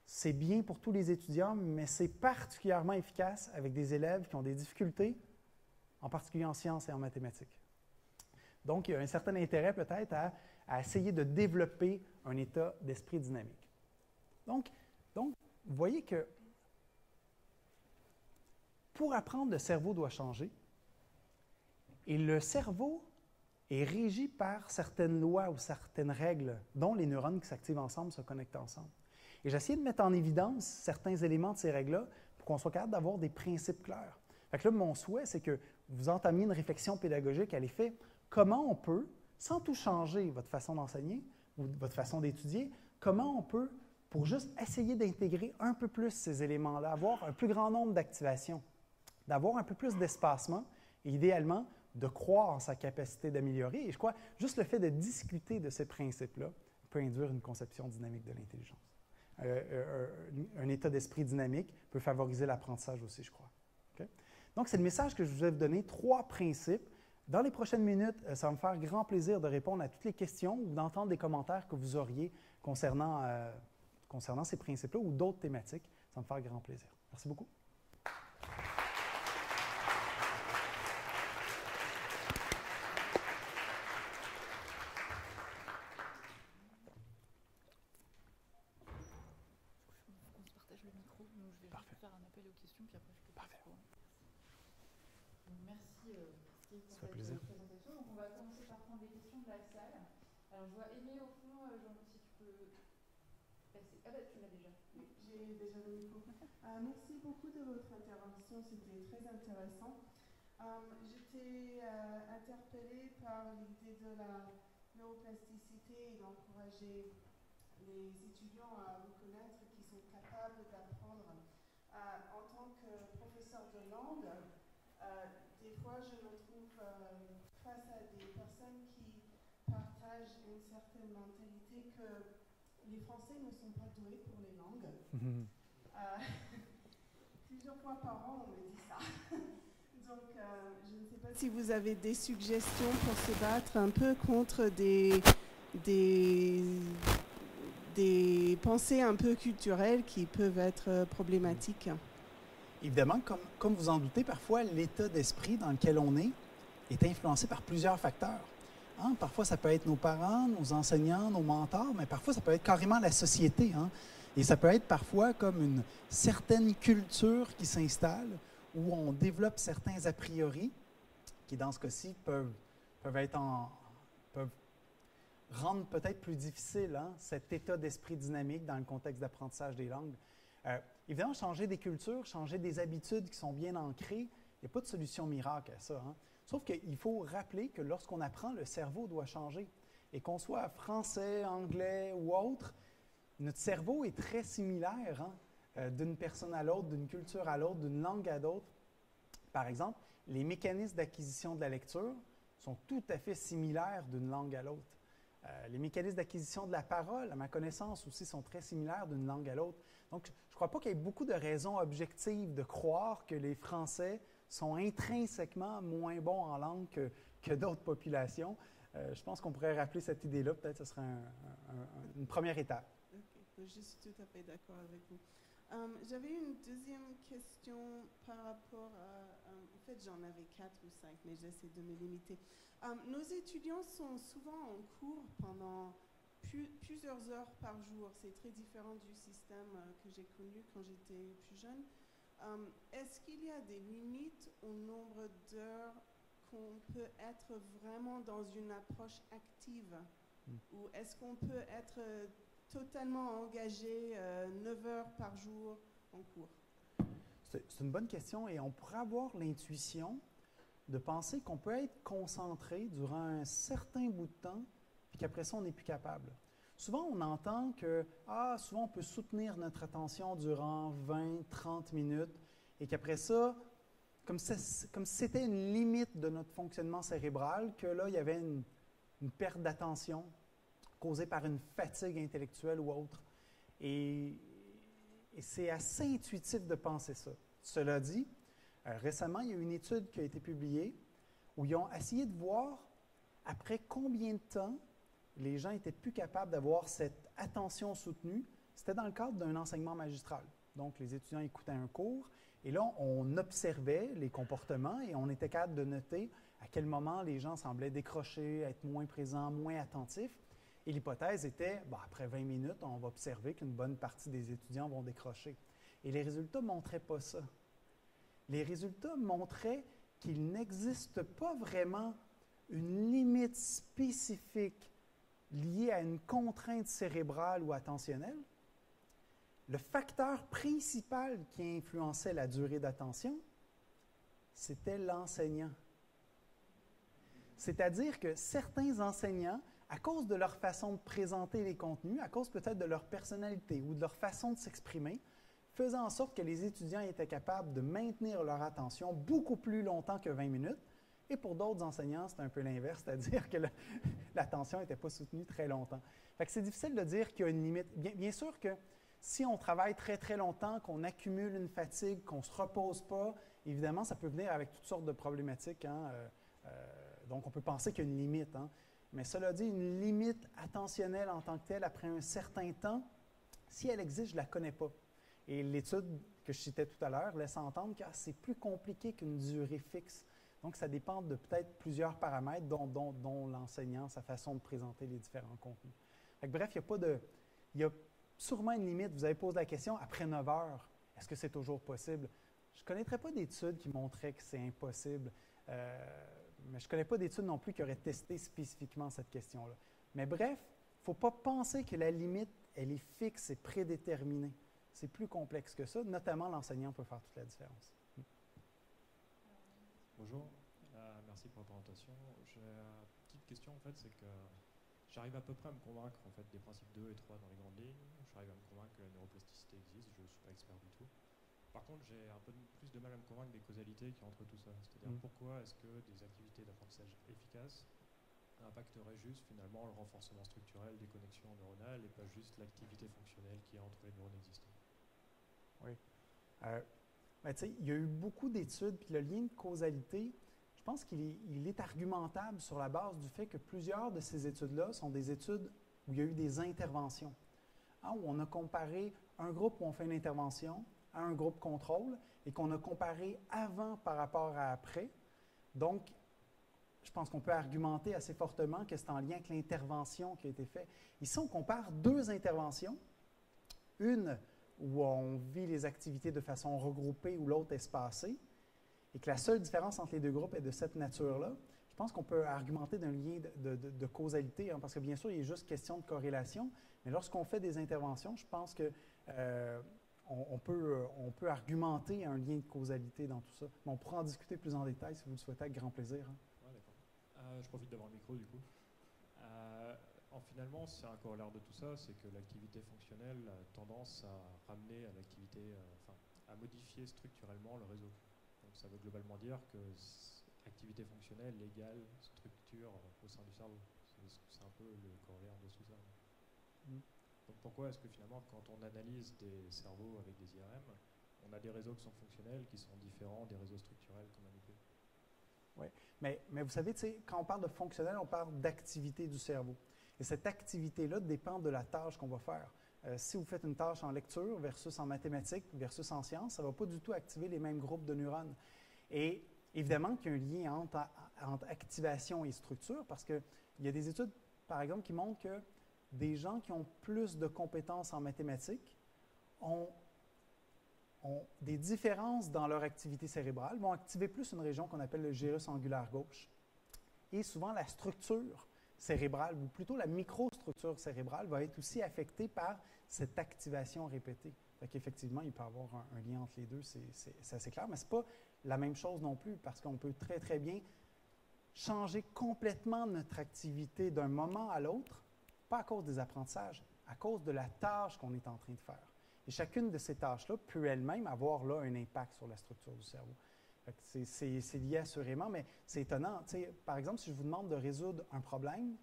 c'est bien pour tous les étudiants, mais c'est particulièrement efficace avec des élèves qui ont des difficultés, en particulier en sciences et en mathématiques. Donc, il y a un certain intérêt peut-être à, à essayer de développer un état d'esprit dynamique. Donc, donc, vous voyez que pour apprendre, le cerveau doit changer. Et le cerveau est régi par certaines lois ou certaines règles, dont les neurones qui s'activent ensemble se connectent ensemble. Et j'ai essayé de mettre en évidence certains éléments de ces règles-là pour qu'on soit capable d'avoir des principes clairs. Fait que là, mon souhait, c'est que vous entamiez une réflexion pédagogique à l'effet comment on peut, sans tout changer votre façon d'enseigner ou votre façon d'étudier, comment on peut, pour juste essayer d'intégrer un peu plus ces éléments-là, avoir un plus grand nombre d'activations, d'avoir un peu plus d'espacement et idéalement, de croire en sa capacité d'améliorer. Et je crois, juste le fait de discuter de ces principes-là peut induire une conception dynamique de l'intelligence. Euh, euh, un état d'esprit dynamique peut favoriser l'apprentissage aussi, je crois. Okay? Donc, c'est le message que je vous ai donné, trois principes. Dans les prochaines minutes, ça va me faire grand plaisir de répondre à toutes les questions ou d'entendre des commentaires que vous auriez concernant, euh, concernant ces principes-là ou d'autres thématiques. Ça va me faire grand plaisir. Merci beaucoup. C'était très intéressant. Euh, J'étais euh, interpellée par l'idée de la neuroplasticité et d'encourager les étudiants à reconnaître qu'ils sont capables d'apprendre. Euh, en tant que professeur de langue, euh, des fois je me trouve euh, face à des personnes qui partagent une certaine mentalité que les Français ne sont pas doués pour les langues. Mmh. Euh, Plusieurs fois par an, on me dit ça. Donc, euh, je ne sais pas si vous avez des suggestions pour se battre un peu contre des, des, des pensées un peu culturelles qui peuvent être problématiques. Évidemment, comme, comme vous en doutez, parfois, l'état d'esprit dans lequel on est est influencé par plusieurs facteurs. Hein? Parfois, ça peut être nos parents, nos enseignants, nos mentors, mais parfois, ça peut être carrément la société, hein? Et ça peut être parfois comme une certaine culture qui s'installe où on développe certains a priori qui, dans ce cas-ci, peuvent, peuvent être en, peuvent rendre peut-être plus difficile hein, cet état d'esprit dynamique dans le contexte d'apprentissage des langues. Euh, évidemment, changer des cultures, changer des habitudes qui sont bien ancrées, il n'y a pas de solution miracle à ça. Hein. Sauf qu'il faut rappeler que lorsqu'on apprend, le cerveau doit changer. Et qu'on soit français, anglais ou autre, notre cerveau est très similaire hein, euh, d'une personne à l'autre, d'une culture à l'autre, d'une langue à d'autres. Par exemple, les mécanismes d'acquisition de la lecture sont tout à fait similaires d'une langue à l'autre. Euh, les mécanismes d'acquisition de la parole, à ma connaissance aussi, sont très similaires d'une langue à l'autre. Donc, je ne crois pas qu'il y ait beaucoup de raisons objectives de croire que les Français sont intrinsèquement moins bons en langue que, que d'autres populations. Euh, je pense qu'on pourrait rappeler cette idée-là, peut-être que ce serait un, un, un, une première étape. OK, je suis tout à fait d'accord avec vous. Um, J'avais une deuxième question par rapport à... Um, en fait, j'en avais quatre ou cinq, mais j'essaie de me limiter. Um, nos étudiants sont souvent en cours pendant pu, plusieurs heures par jour. C'est très différent du système uh, que j'ai connu quand j'étais plus jeune. Um, Est-ce qu'il y a des limites au nombre d'heures qu'on peut être vraiment dans une approche active? Mm. Ou est-ce qu'on peut être totalement engagé euh, neuf heures par jour en cours? C'est une bonne question et on pourrait avoir l'intuition de penser qu'on peut être concentré durant un certain bout de temps puis qu'après ça, on n'est plus capable. Souvent, on entend que, ah, souvent, on peut soutenir notre attention durant vingt, trente minutes et qu'après ça, comme si c'était une limite de notre fonctionnement cérébral, que là, il y avait une, une perte d'attention causée par une fatigue intellectuelle ou autre. Et, et c'est assez intuitif de penser ça. Cela dit, euh, récemment, il y a une étude qui a été publiée où ils ont essayé de voir après combien de temps les gens n'étaient plus capables d'avoir cette attention soutenue. C'était dans le cadre d'un enseignement magistral. Donc, les étudiants écoutaient un cours et là, on observait les comportements et on était capable de noter à quel moment les gens semblaient décrocher, être moins présents, moins attentifs. Et l'hypothèse était, ben, après vingt minutes, on va observer qu'une bonne partie des étudiants vont décrocher. Et les résultats ne montraient pas ça. Les résultats montraient qu'il n'existe pas vraiment une limite spécifique liée à une contrainte cérébrale ou attentionnelle. Le facteur principal qui influençait la durée d'attention, c'était l'enseignant. C'est-à-dire que certains enseignants, à cause de leur façon de présenter les contenus, à cause peut-être de leur personnalité ou de leur façon de s'exprimer, faisaient en sorte que les étudiants étaient capables de maintenir leur attention beaucoup plus longtemps que vingt minutes. Et pour d'autres enseignants, c'est un peu l'inverse, c'est-à-dire que l'attention n'était pas soutenue très longtemps. Fait que c'est difficile de dire qu'il y a une limite. Bien, bien sûr que si on travaille très, très longtemps, qu'on accumule une fatigue, qu'on ne se repose pas, évidemment, ça peut venir avec toutes sortes de problématiques. Hein? Euh, euh, donc, on peut penser qu'il y a une limite. Hein? Mais cela dit, une limite attentionnelle en tant que telle, après un certain temps, si elle existe, je ne la connais pas. Et l'étude que je citais tout à l'heure laisse entendre que ah, c'est plus compliqué qu'une durée fixe. Donc, ça dépend de peut-être plusieurs paramètres, dont, dont, dont l'enseignant, sa façon de présenter les différents contenus. Fait que, bref, il n'y a pas de... Y a, sûrement une limite. Vous avez posé la question, après neuf heures, est-ce que c'est toujours possible? Je ne connaîtrais pas d'études qui montraient que c'est impossible, euh, mais je ne connais pas d'études non plus qui auraient testé spécifiquement cette question-là. Mais bref, il ne faut pas penser que la limite, elle est fixe et prédéterminée. C'est plus complexe que ça, notamment l'enseignant peut faire toute la différence. Bonjour, euh, merci pour la présentation. J'ai une petite question, en fait, c'est que j'arrive à peu près à me convaincre en fait, des principes deux et trois dans les grandes lignes. J'arrive à me convaincre que la neuroplasticité existe, je ne suis pas expert du tout. Par contre, j'ai un peu plus de mal à me convaincre des causalités qui entrent tout ça. C'est-à-dire mm. pourquoi est-ce que des activités d'apprentissage efficaces impacteraient juste finalement le renforcement structurel des connexions neuronales et pas juste l'activité fonctionnelle qui est entre les neurones existants. Oui. Euh, ben, tu sais, il y a eu beaucoup d'études, puis le lien de causalité, je pense qu'il est, il est argumentable sur la base du fait que plusieurs de ces études-là sont des études où il y a eu des interventions, hein, où on a comparé un groupe où on fait une intervention à un groupe contrôle et qu'on a comparé avant par rapport à après. Donc, je pense qu'on peut argumenter assez fortement que c'est en lien avec l'intervention qui a été faite. Ici, on compare deux interventions, une où on vit les activités de façon regroupée ou l'autre espacée, et que la seule différence entre les deux groupes est de cette nature-là. Je pense qu'on peut argumenter d'un lien de, de, de causalité, hein, parce que bien sûr, il est juste question de corrélation, mais lorsqu'on fait des interventions, je pense que euh, on, on, peut, on peut argumenter un lien de causalité dans tout ça. Mais on pourra en discuter plus en détail, si vous le souhaitez, avec grand plaisir. Hein. Ouais, d'accord. Euh, je profite d'avoir le micro, du coup. Euh, en finalement, c'est un corollaire de tout ça, c'est que l'activité fonctionnelle a tendance à ramener à l'activité, euh, enfin, à modifier structurellement le réseau. Donc ça veut globalement dire que activité fonctionnelle égale structure au sein du cerveau. C'est un peu le corollaire de tout ça. Mm. Donc pourquoi est-ce que finalement, quand on analyse des cerveaux avec des I R M, on a des réseaux qui sont fonctionnels, qui sont différents des réseaux structurels qu'on a notés? Oui, mais, mais vous savez, quand on parle de fonctionnel, on parle d'activité du cerveau. Et cette activité-là dépend de la tâche qu'on va faire. Euh, si vous faites une tâche en lecture versus en mathématiques versus en sciences, ça ne va pas du tout activer les mêmes groupes de neurones. Et évidemment qu'il y a un lien entre, entre activation et structure, parce qu'il y a des études, par exemple, qui montrent que des gens qui ont plus de compétences en mathématiques ont, ont des différences dans leur activité cérébrale, vont activer plus une région qu'on appelle le gyrus angulaire gauche. Et souvent, la structure cérébrale, ou plutôt la microstructure cérébrale, va être aussi affectée par cette activation répétée. Effectivement, il peut y avoir un, un lien entre les deux, c'est assez clair, mais ce n'est pas la même chose non plus, parce qu'on peut très, très bien changer complètement notre activité d'un moment à l'autre, pas à cause des apprentissages, à cause de la tâche qu'on est en train de faire. Et chacune de ces tâches-là peut elle-même avoir là un impact sur la structure du cerveau. C'est lié assurément, mais c'est étonnant. T'sais, par exemple, si je vous demande de résoudre un problème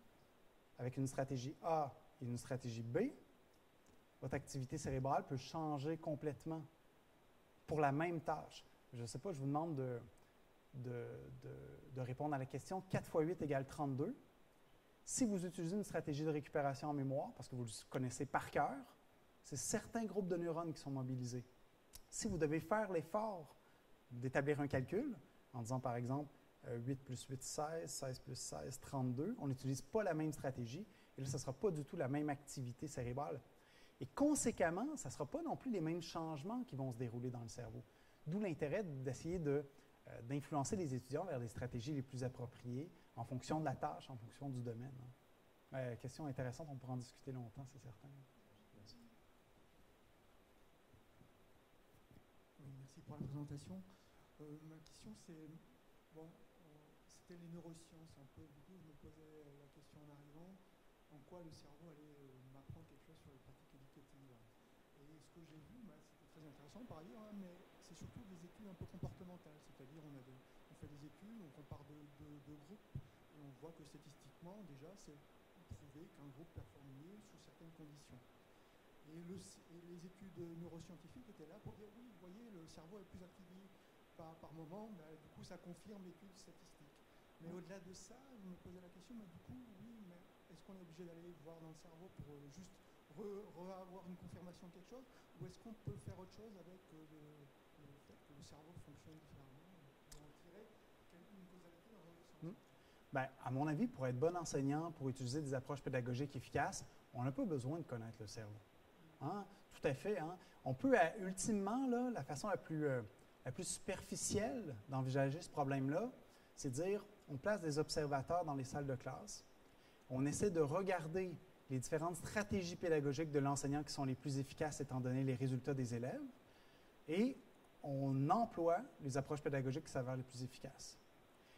avec une stratégie A et une stratégie B, votre activité cérébrale peut changer complètement pour la même tâche. Je ne sais pas, je vous demande de, de, de, de répondre à la question « quatre fois huit égale trente-deux ». Si vous utilisez une stratégie de récupération en mémoire, parce que vous le connaissez par cœur, c'est certains groupes de neurones qui sont mobilisés. Si vous devez faire l'effort d'établir un calcul, en disant par exemple « huit plus huit, seize, seize plus seize, trente-deux », on n'utilise pas la même stratégie, et là, ce ne sera pas du tout la même activité cérébrale. Et conséquemment, ça ne sera pas non plus les mêmes changements qui vont se dérouler dans le cerveau. D'où l'intérêt d'essayer de, euh, d'influencer les étudiants vers les stratégies les plus appropriées en fonction de la tâche, en fonction du domaine. Hein. Euh, question intéressante, on pourra en discuter longtemps, c'est certain. Merci. Oui, merci pour la présentation. Euh, ma question, c'est... Bon, euh, c'était les neurosciences un peu. Du coup, je me posais la question en arrivant. En quoi le cerveau allait m'apprendre quelque chose sur les pratiques éducatives. Et ce que j'ai vu, bah, c'était très intéressant par ailleurs, hein, mais c'est surtout des études un peu comportementales, c'est-à-dire on, on fait des études, on compare deux de, de groupes, et on voit que statistiquement, déjà, c'est prouvé qu'un groupe performe mieux sous certaines conditions. Et, le, et les études neuroscientifiques étaient là pour dire, oui, vous voyez, le cerveau est plus activé par, par moment, bah, du coup, ça confirme l'étude statistique. Mais au-delà de ça, vous me posez la question, mais du coup, oui, mais est-ce qu'on est obligé d'aller voir dans le cerveau pour juste re-avoir une confirmation de quelque chose, ou est-ce qu'on peut faire autre chose avec le, le fait que le cerveau fonctionne différemment, pour en tirer une causalité dans l'autre sens? Mmh. Bien, à mon avis, pour être bon enseignant, pour utiliser des approches pédagogiques efficaces, on n'a pas besoin de connaître le cerveau. Hein? Tout à fait. Hein? On peut, ultimement, là, la façon la plus, euh, la plus superficielle d'envisager ce problème-là, c'est dire, on place des observateurs dans les salles de classe, on essaie de regarder les différentes stratégies pédagogiques de l'enseignant qui sont les plus efficaces étant donné les résultats des élèves, et on emploie les approches pédagogiques qui s'avèrent les plus efficaces.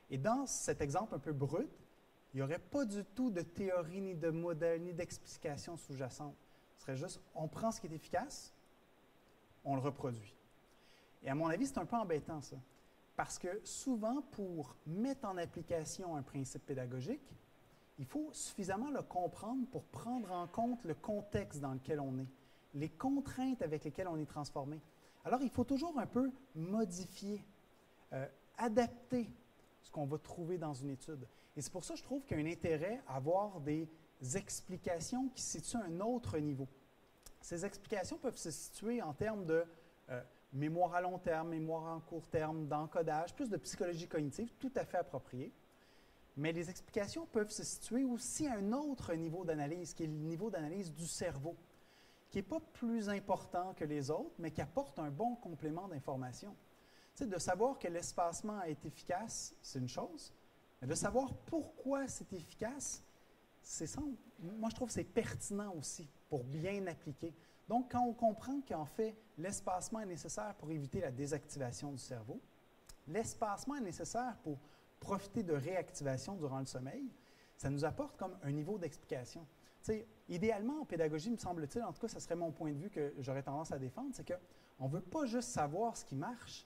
Et dans cet exemple un peu brut, il n'y aurait pas du tout de théorie, ni de modèle, ni d'explication sous-jacente. Ce serait juste, on prend ce qui est efficace, on le reproduit. Et à mon avis, c'est un peu embêtant, ça. Parce que souvent, pour mettre en application un principe pédagogique, il faut suffisamment le comprendre pour prendre en compte le contexte dans lequel on est, les contraintes avec lesquelles on est transformé. Alors, il faut toujours un peu modifier, euh, adapter ce qu'on va trouver dans une étude. Et c'est pour ça que je trouve qu'il y a un intérêt à avoir des explications qui se situent à un autre niveau. Ces explications peuvent se situer en termes de euh, mémoire à long terme, mémoire en court terme, d'encodage, plus de psychologie cognitive, tout à fait appropriée. Mais les explications peuvent se situer aussi à un autre niveau d'analyse, qui est le niveau d'analyse du cerveau, qui n'est pas plus important que les autres, mais qui apporte un bon complément d'information. Tu sais, de savoir que l'espacement est efficace, c'est une chose, Mais de savoir pourquoi c'est efficace, c'est simple. Moi, je trouve que c'est pertinent aussi pour bien appliquer. Donc, quand on comprend qu'en fait, l'espacement est nécessaire pour éviter la désactivation du cerveau, l'espacement est nécessaire pour profiter de réactivation durant le sommeil, ça nous apporte comme un niveau d'explication. Tu sais, idéalement, en pédagogie, me semble-t-il, en tout cas, ça serait mon point de vue que j'aurais tendance à défendre, c'est qu'on ne veut pas juste savoir ce qui marche,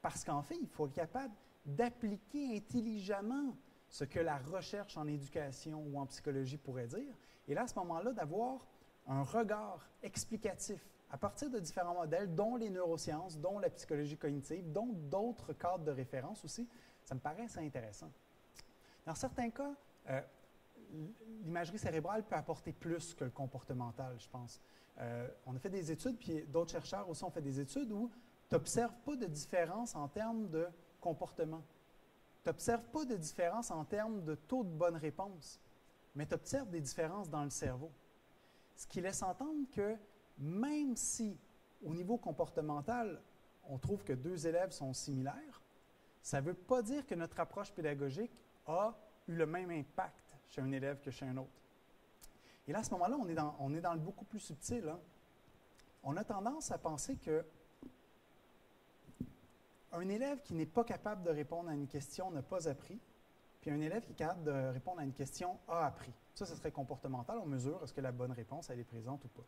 parce qu'en fait, il faut être capable d'appliquer intelligemment ce que la recherche en éducation ou en psychologie pourrait dire. Et là, à ce moment-là, d'avoir un regard explicatif à partir de différents modèles, dont les neurosciences, dont la psychologie cognitive, dont d'autres cadres de référence aussi, ça me paraît assez intéressant. Dans certains cas, euh, l'imagerie cérébrale peut apporter plus que le comportemental, je pense. Euh, on a fait des études, puis d'autres chercheurs aussi ont fait des études où tu n'observes pas de différence en termes de comportement. Tu n'observes pas de différence en termes de taux de bonne réponse, mais tu observes des différences dans le cerveau. Ce qui laisse entendre que même si, au niveau comportemental, on trouve que deux élèves sont similaires, ça ne veut pas dire que notre approche pédagogique a eu le même impact chez un élève que chez un autre. Et là, à ce moment-là, on est dans, on est dans le beaucoup plus subtil, hein. On a tendance à penser que un élève qui n'est pas capable de répondre à une question n'a pas appris, puis un élève qui est capable de répondre à une question a appris. Ça, ce serait comportemental. On mesure est-ce que la bonne réponse, elle est présente ou pas.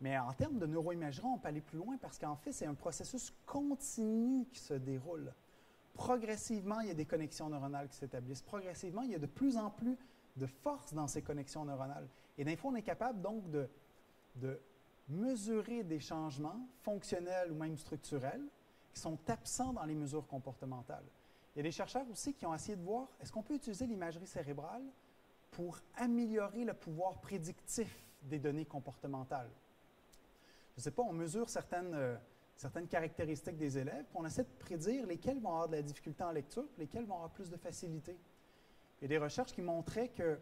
Mais en termes de neuroimagerie, on peut aller plus loin parce qu'en fait, c'est un processus continu qui se déroule. Progressivement, il y a des connexions neuronales qui s'établissent. Progressivement, il y a de plus en plus de force dans ces connexions neuronales. Et d'un fois, on est capable donc de, de mesurer des changements fonctionnels ou même structurels qui sont absents dans les mesures comportementales. Il y a des chercheurs aussi qui ont essayé de voir, est-ce qu'on peut utiliser l'imagerie cérébrale pour améliorer le pouvoir prédictif des données comportementales? Je ne sais pas, on mesure certaines, euh, certaines caractéristiques des élèves, puis on essaie de prédire lesquels vont avoir de la difficulté en lecture, lesquels vont avoir plus de facilité. Il y a des recherches qui montraient que,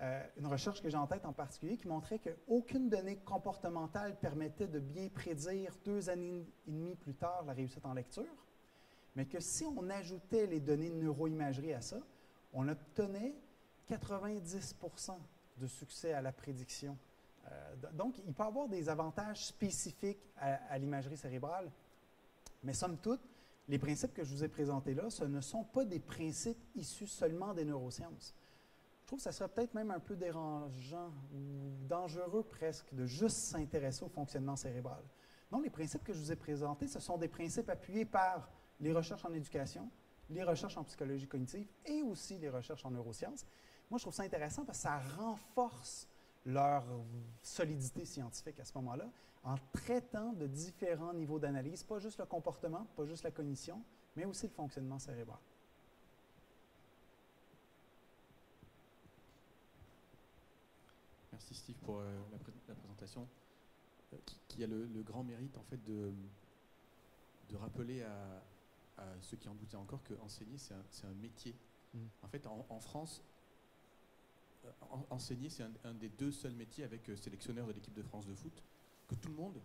euh, une recherche que j'ai en tête en particulier, qui montrait qu'aucune donnée comportementale permettait de bien prédire deux années et demie plus tard la réussite en lecture, mais que si on ajoutait les données de neuroimagerie à ça, on obtenait quatre-vingt-dix pour cent de succès à la prédiction. Euh, donc, il peut y avoir des avantages spécifiques à, à l'imagerie cérébrale, mais somme toute, les principes que je vous ai présentés là, ce ne sont pas des principes issus seulement des neurosciences. Je trouve que ça serait peut-être même un peu dérangeant ou dangereux presque de juste s'intéresser au fonctionnement cérébral. Non, les principes que je vous ai présentés, ce sont des principes appuyés par les recherches en éducation, les recherches en psychologie cognitive et aussi les recherches en neurosciences. Moi, je trouve ça intéressant parce que ça renforce leur solidité scientifique à ce moment-là en traitant de différents niveaux d'analyse, pas juste le comportement, pas juste la cognition, mais aussi le fonctionnement cérébral. Merci Steve pour euh, la, pré la présentation euh, qui, qui a le, le grand mérite en fait de, de rappeler à à ceux qui en doutaient encore que enseigner c'est un, un métier. Mm. En fait, en, en France, en, enseigner c'est un, un des deux seuls métiers avec euh, sélectionneur de l'équipe de France de foot que tout le monde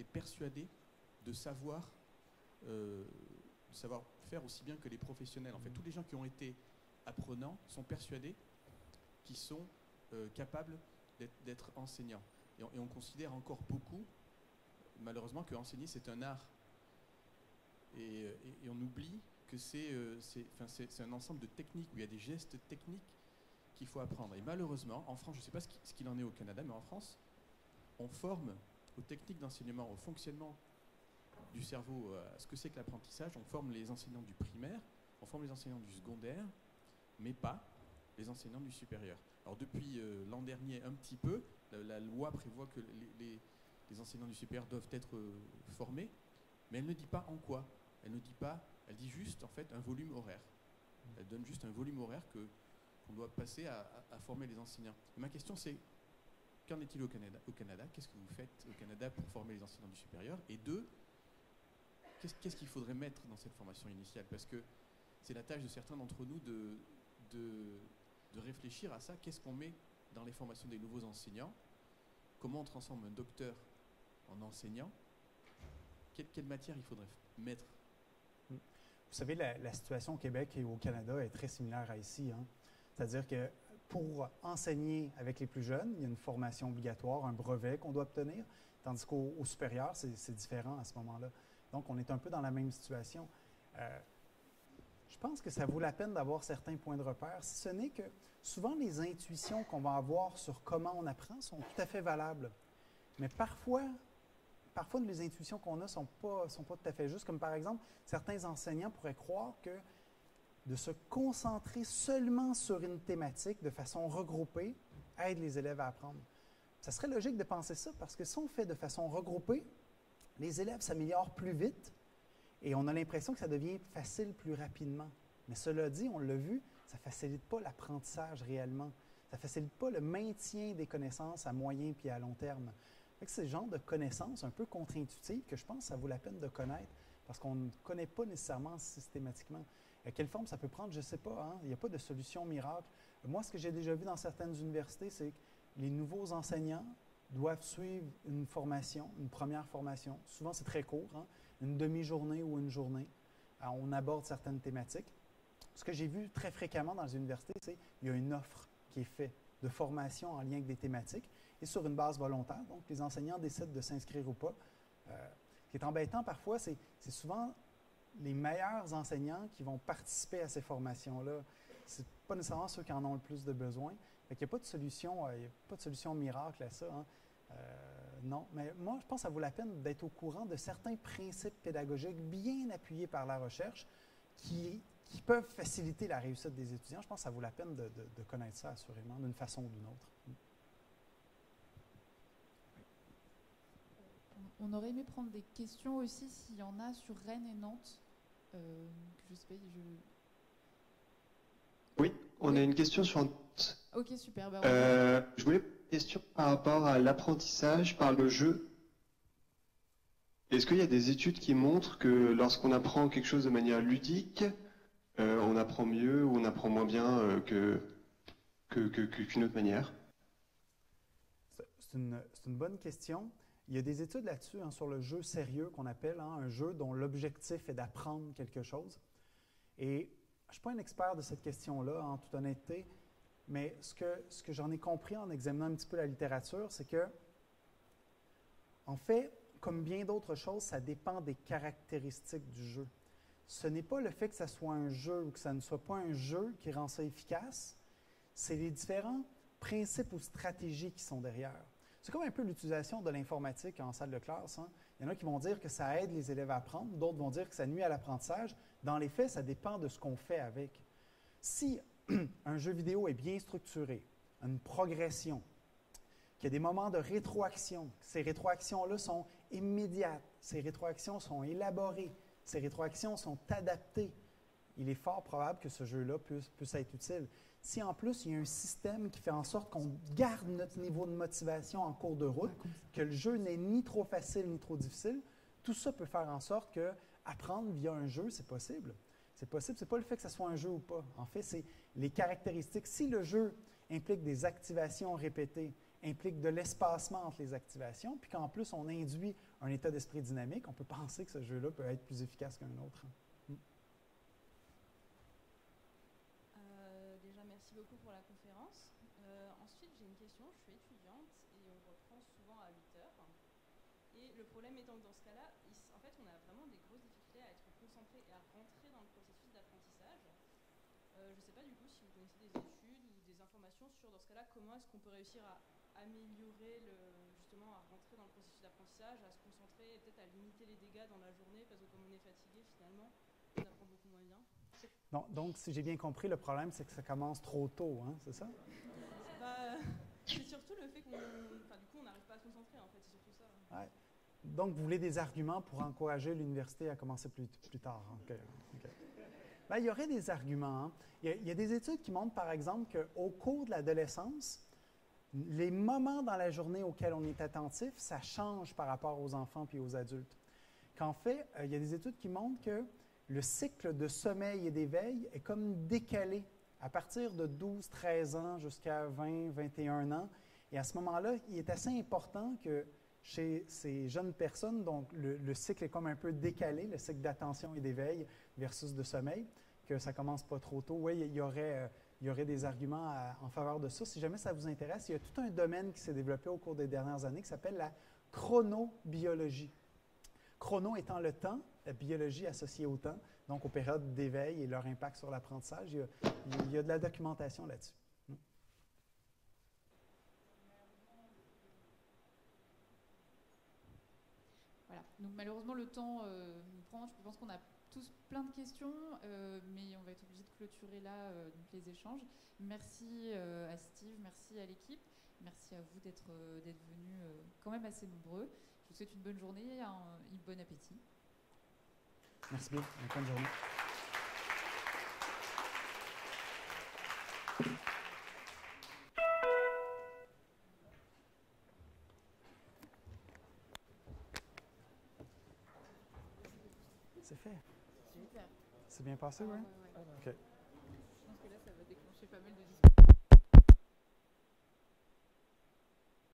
est persuadé de savoir, euh, de savoir faire aussi bien que les professionnels. En fait, mm. tous les gens qui ont été apprenants sont persuadés qu'ils sont euh, capables d'être enseignants. Et on, et on considère encore beaucoup, malheureusement, que enseigner c'est un art. Et, et, et on oublie que c'est euh, un ensemble de techniques où il y a des gestes techniques qu'il faut apprendre. Et malheureusement, en France, je ne sais pas ce qu'il en est au Canada, mais en France, on forme aux techniques d'enseignement, au fonctionnement du cerveau, à ce que c'est que l'apprentissage. On forme les enseignants du primaire, on forme les enseignants du secondaire, mais pas les enseignants du supérieur. Alors depuis euh, l'an dernier, un petit peu, la, la loi prévoit que les, les, les enseignants du supérieur doivent être euh, formés, mais elle ne dit pas en quoi. Elle ne dit pas, elle dit juste en fait un volume horaire. Elle donne juste un volume horaire que qu'on doit passer à, à, à former les enseignants. Et ma question c'est, qu'en est-il au Canada? Au Canada, qu'est-ce que vous faites au Canada pour former les enseignants du supérieur? Et deux, qu'est-ce qu'est-ce qu'il faudrait mettre dans cette formation initiale? Parce que c'est la tâche de certains d'entre nous de, de, de réfléchir à ça. Qu'est-ce qu'on met dans les formations des nouveaux enseignants? Comment on transforme un docteur en enseignant? Quelle, quelle matière il faudrait mettre? Vous savez, la, la situation au Québec et au Canada est très similaire à ici, hein? C'est-à-dire que pour enseigner avec les plus jeunes, il y a une formation obligatoire, un brevet qu'on doit obtenir, tandis qu'au au supérieur, c'est différent à ce moment-là. Donc, on est un peu dans la même situation. Euh, je pense que ça vaut la peine d'avoir certains points de repère, si ce n'est que souvent les intuitions qu'on va avoir sur comment on apprend sont tout à fait valables. Mais parfois, parfois les intuitions qu'on a ne sont pas, sont pas tout à fait justes. Comme par exemple, certains enseignants pourraient croire que de se concentrer seulement sur une thématique de façon regroupée aide les élèves à apprendre. Ça serait logique de penser ça, parce que si on fait de façon regroupée, les élèves s'améliorent plus vite et on a l'impression que ça devient facile plus rapidement. Mais cela dit, on l'a vu, ça ne facilite pas l'apprentissage réellement. Ça ne facilite pas le maintien des connaissances à moyen puis à long terme. C'est le genre de connaissances un peu contre-intuitives que je pense que ça vaut la peine de connaître, parce qu'on ne connaît pas nécessairement systématiquement. À quelle forme ça peut prendre, je ne sais pas, hein? Il n'y a pas de solution miracle. Moi, ce que j'ai déjà vu dans certaines universités, c'est que les nouveaux enseignants doivent suivre une formation, une première formation. Souvent, c'est très court, hein? Une demi-journée ou une journée. Alors, on aborde certaines thématiques. Ce que j'ai vu très fréquemment dans les universités, c'est qu'il y a une offre qui est faite de formation en lien avec des thématiques et sur une base volontaire. Donc, les enseignants décident de s'inscrire ou pas. Euh, ce qui est embêtant parfois, c'est souvent les meilleurs enseignants qui vont participer à ces formations-là. Ce n'est pas nécessairement ceux qui en ont le plus de besoin. Il n'y a pas de solution, euh, il n'y a pas de solution miracle à ça, hein? Euh, non, mais moi, je pense que ça vaut la peine d'être au courant de certains principes pédagogiques bien appuyés par la recherche qui, qui peuvent faciliter la réussite des étudiants. Je pense que ça vaut la peine de, de, de connaître ça, assurément, d'une façon ou d'une autre. On aurait aimé prendre des questions aussi, s'il y en a, sur Rennes et Nantes. Euh, je sais pas, je... Oui, on oui. a une question sur Nantes. Ok, super. Ben, euh, je voulais poser une question par rapport à l'apprentissage par le jeu. Est-ce qu'il y a des études qui montrent que lorsqu'on apprend quelque chose de manière ludique, euh, on apprend mieux ou on apprend moins bien euh, que, que, que, que, qu'une autre manière? C'est une, c'est une bonne question. Il y a des études là-dessus, hein, sur le jeu sérieux qu'on appelle, hein, un jeu dont l'objectif est d'apprendre quelque chose. Et je ne suis pas un expert de cette question-là, en toute honnêteté, mais ce que, ce que j'en ai compris en examinant un petit peu la littérature, c'est que, en fait, comme bien d'autres choses, ça dépend des caractéristiques du jeu. Ce n'est pas le fait que ça soit un jeu ou que ça ne soit pas un jeu qui rend ça efficace, c'est les différents principes ou stratégies qui sont derrière. C'est comme un peu l'utilisation de l'informatique en salle de classe, hein? Il y en a qui vont dire que ça aide les élèves à apprendre, d'autres vont dire que ça nuit à l'apprentissage. Dans les faits, ça dépend de ce qu'on fait avec. Si un jeu vidéo est bien structuré, une progression, qu'il y a des moments de rétroaction, ces rétroactions-là sont immédiates, ces rétroactions sont élaborées, ces rétroactions sont adaptées, il est fort probable que ce jeu-là puisse, puisse être utile. Si en plus, il y a un système qui fait en sorte qu'on garde notre niveau de motivation en cours de route, que le jeu n'est ni trop facile ni trop difficile, tout ça peut faire en sorte que apprendre via un jeu, c'est possible. C'est possible, c'est pas le fait que ce soit un jeu ou pas. En fait, c'est les caractéristiques. Si le jeu implique des activations répétées, implique de l'espacement entre les activations, puis qu'en plus, on induit un état d'esprit dynamique, on peut penser que ce jeu-là peut être plus efficace qu'un autre. Le problème étant que dans ce cas-là, en fait, on a vraiment des grosses difficultés à être concentré et à rentrer dans le processus d'apprentissage. Euh, je ne sais pas du coup si vous connaissez des études ou des informations sur, dans ce cas-là, comment est-ce qu'on peut réussir à améliorer, le, justement, à rentrer dans le processus d'apprentissage, à se concentrer, peut-être à limiter les dégâts dans la journée, parce que comme on est fatigué, finalement, on apprend beaucoup moins bien. Non, donc, si j'ai bien compris, le problème, c'est que ça commence trop tôt, hein, c'est ça? C'est pas, euh, c'est surtout le fait qu'on, enfin, du coup, on n'arrive pas à se concentrer, en fait, c'est surtout ça. Hein. Ouais. Donc, vous voulez des arguments pour encourager l'université à commencer plus, plus tard. Okay. Okay. Ben, il y aurait des arguments, hein. Il y a, il y a des études qui montrent, par exemple, qu'au cours de l'adolescence, les moments dans la journée auxquels on est attentif, ça change par rapport aux enfants puis aux adultes. Qu'en fait, euh, il y a des études qui montrent que le cycle de sommeil et d'éveil est comme décalé à partir de douze à treize ans jusqu'à vingt à vingt et un ans. Et à ce moment-là, il est assez important que chez ces jeunes personnes, donc le, le cycle est comme un peu décalé, le cycle d'attention et d'éveil versus de sommeil, que ça commence pas trop tôt. Oui, il y aurait, euh, il y aurait des arguments à, en faveur de ça. Si jamais ça vous intéresse, il y a tout un domaine qui s'est développé au cours des dernières années qui s'appelle la chronobiologie. Chrono étant le temps, la biologie associée au temps, donc aux périodes d'éveil et leur impact sur l'apprentissage. Il, il y a de la documentation là-dessus. Voilà. Donc malheureusement, le temps euh, nous prend. Je pense qu'on a tous plein de questions, euh, mais on va être obligé de clôturer là euh, donc les échanges. Merci euh, à Steve, merci à l'équipe, merci à vous d'être euh, d'être venus euh, quand même assez nombreux. Je vous souhaite une bonne journée et un, un bon appétit. Merci bien, bonne journée. C'est bien passé, ah, oui? Ouais, ouais. OK. Je pense que là, ça va déclencher pas mal de discussions.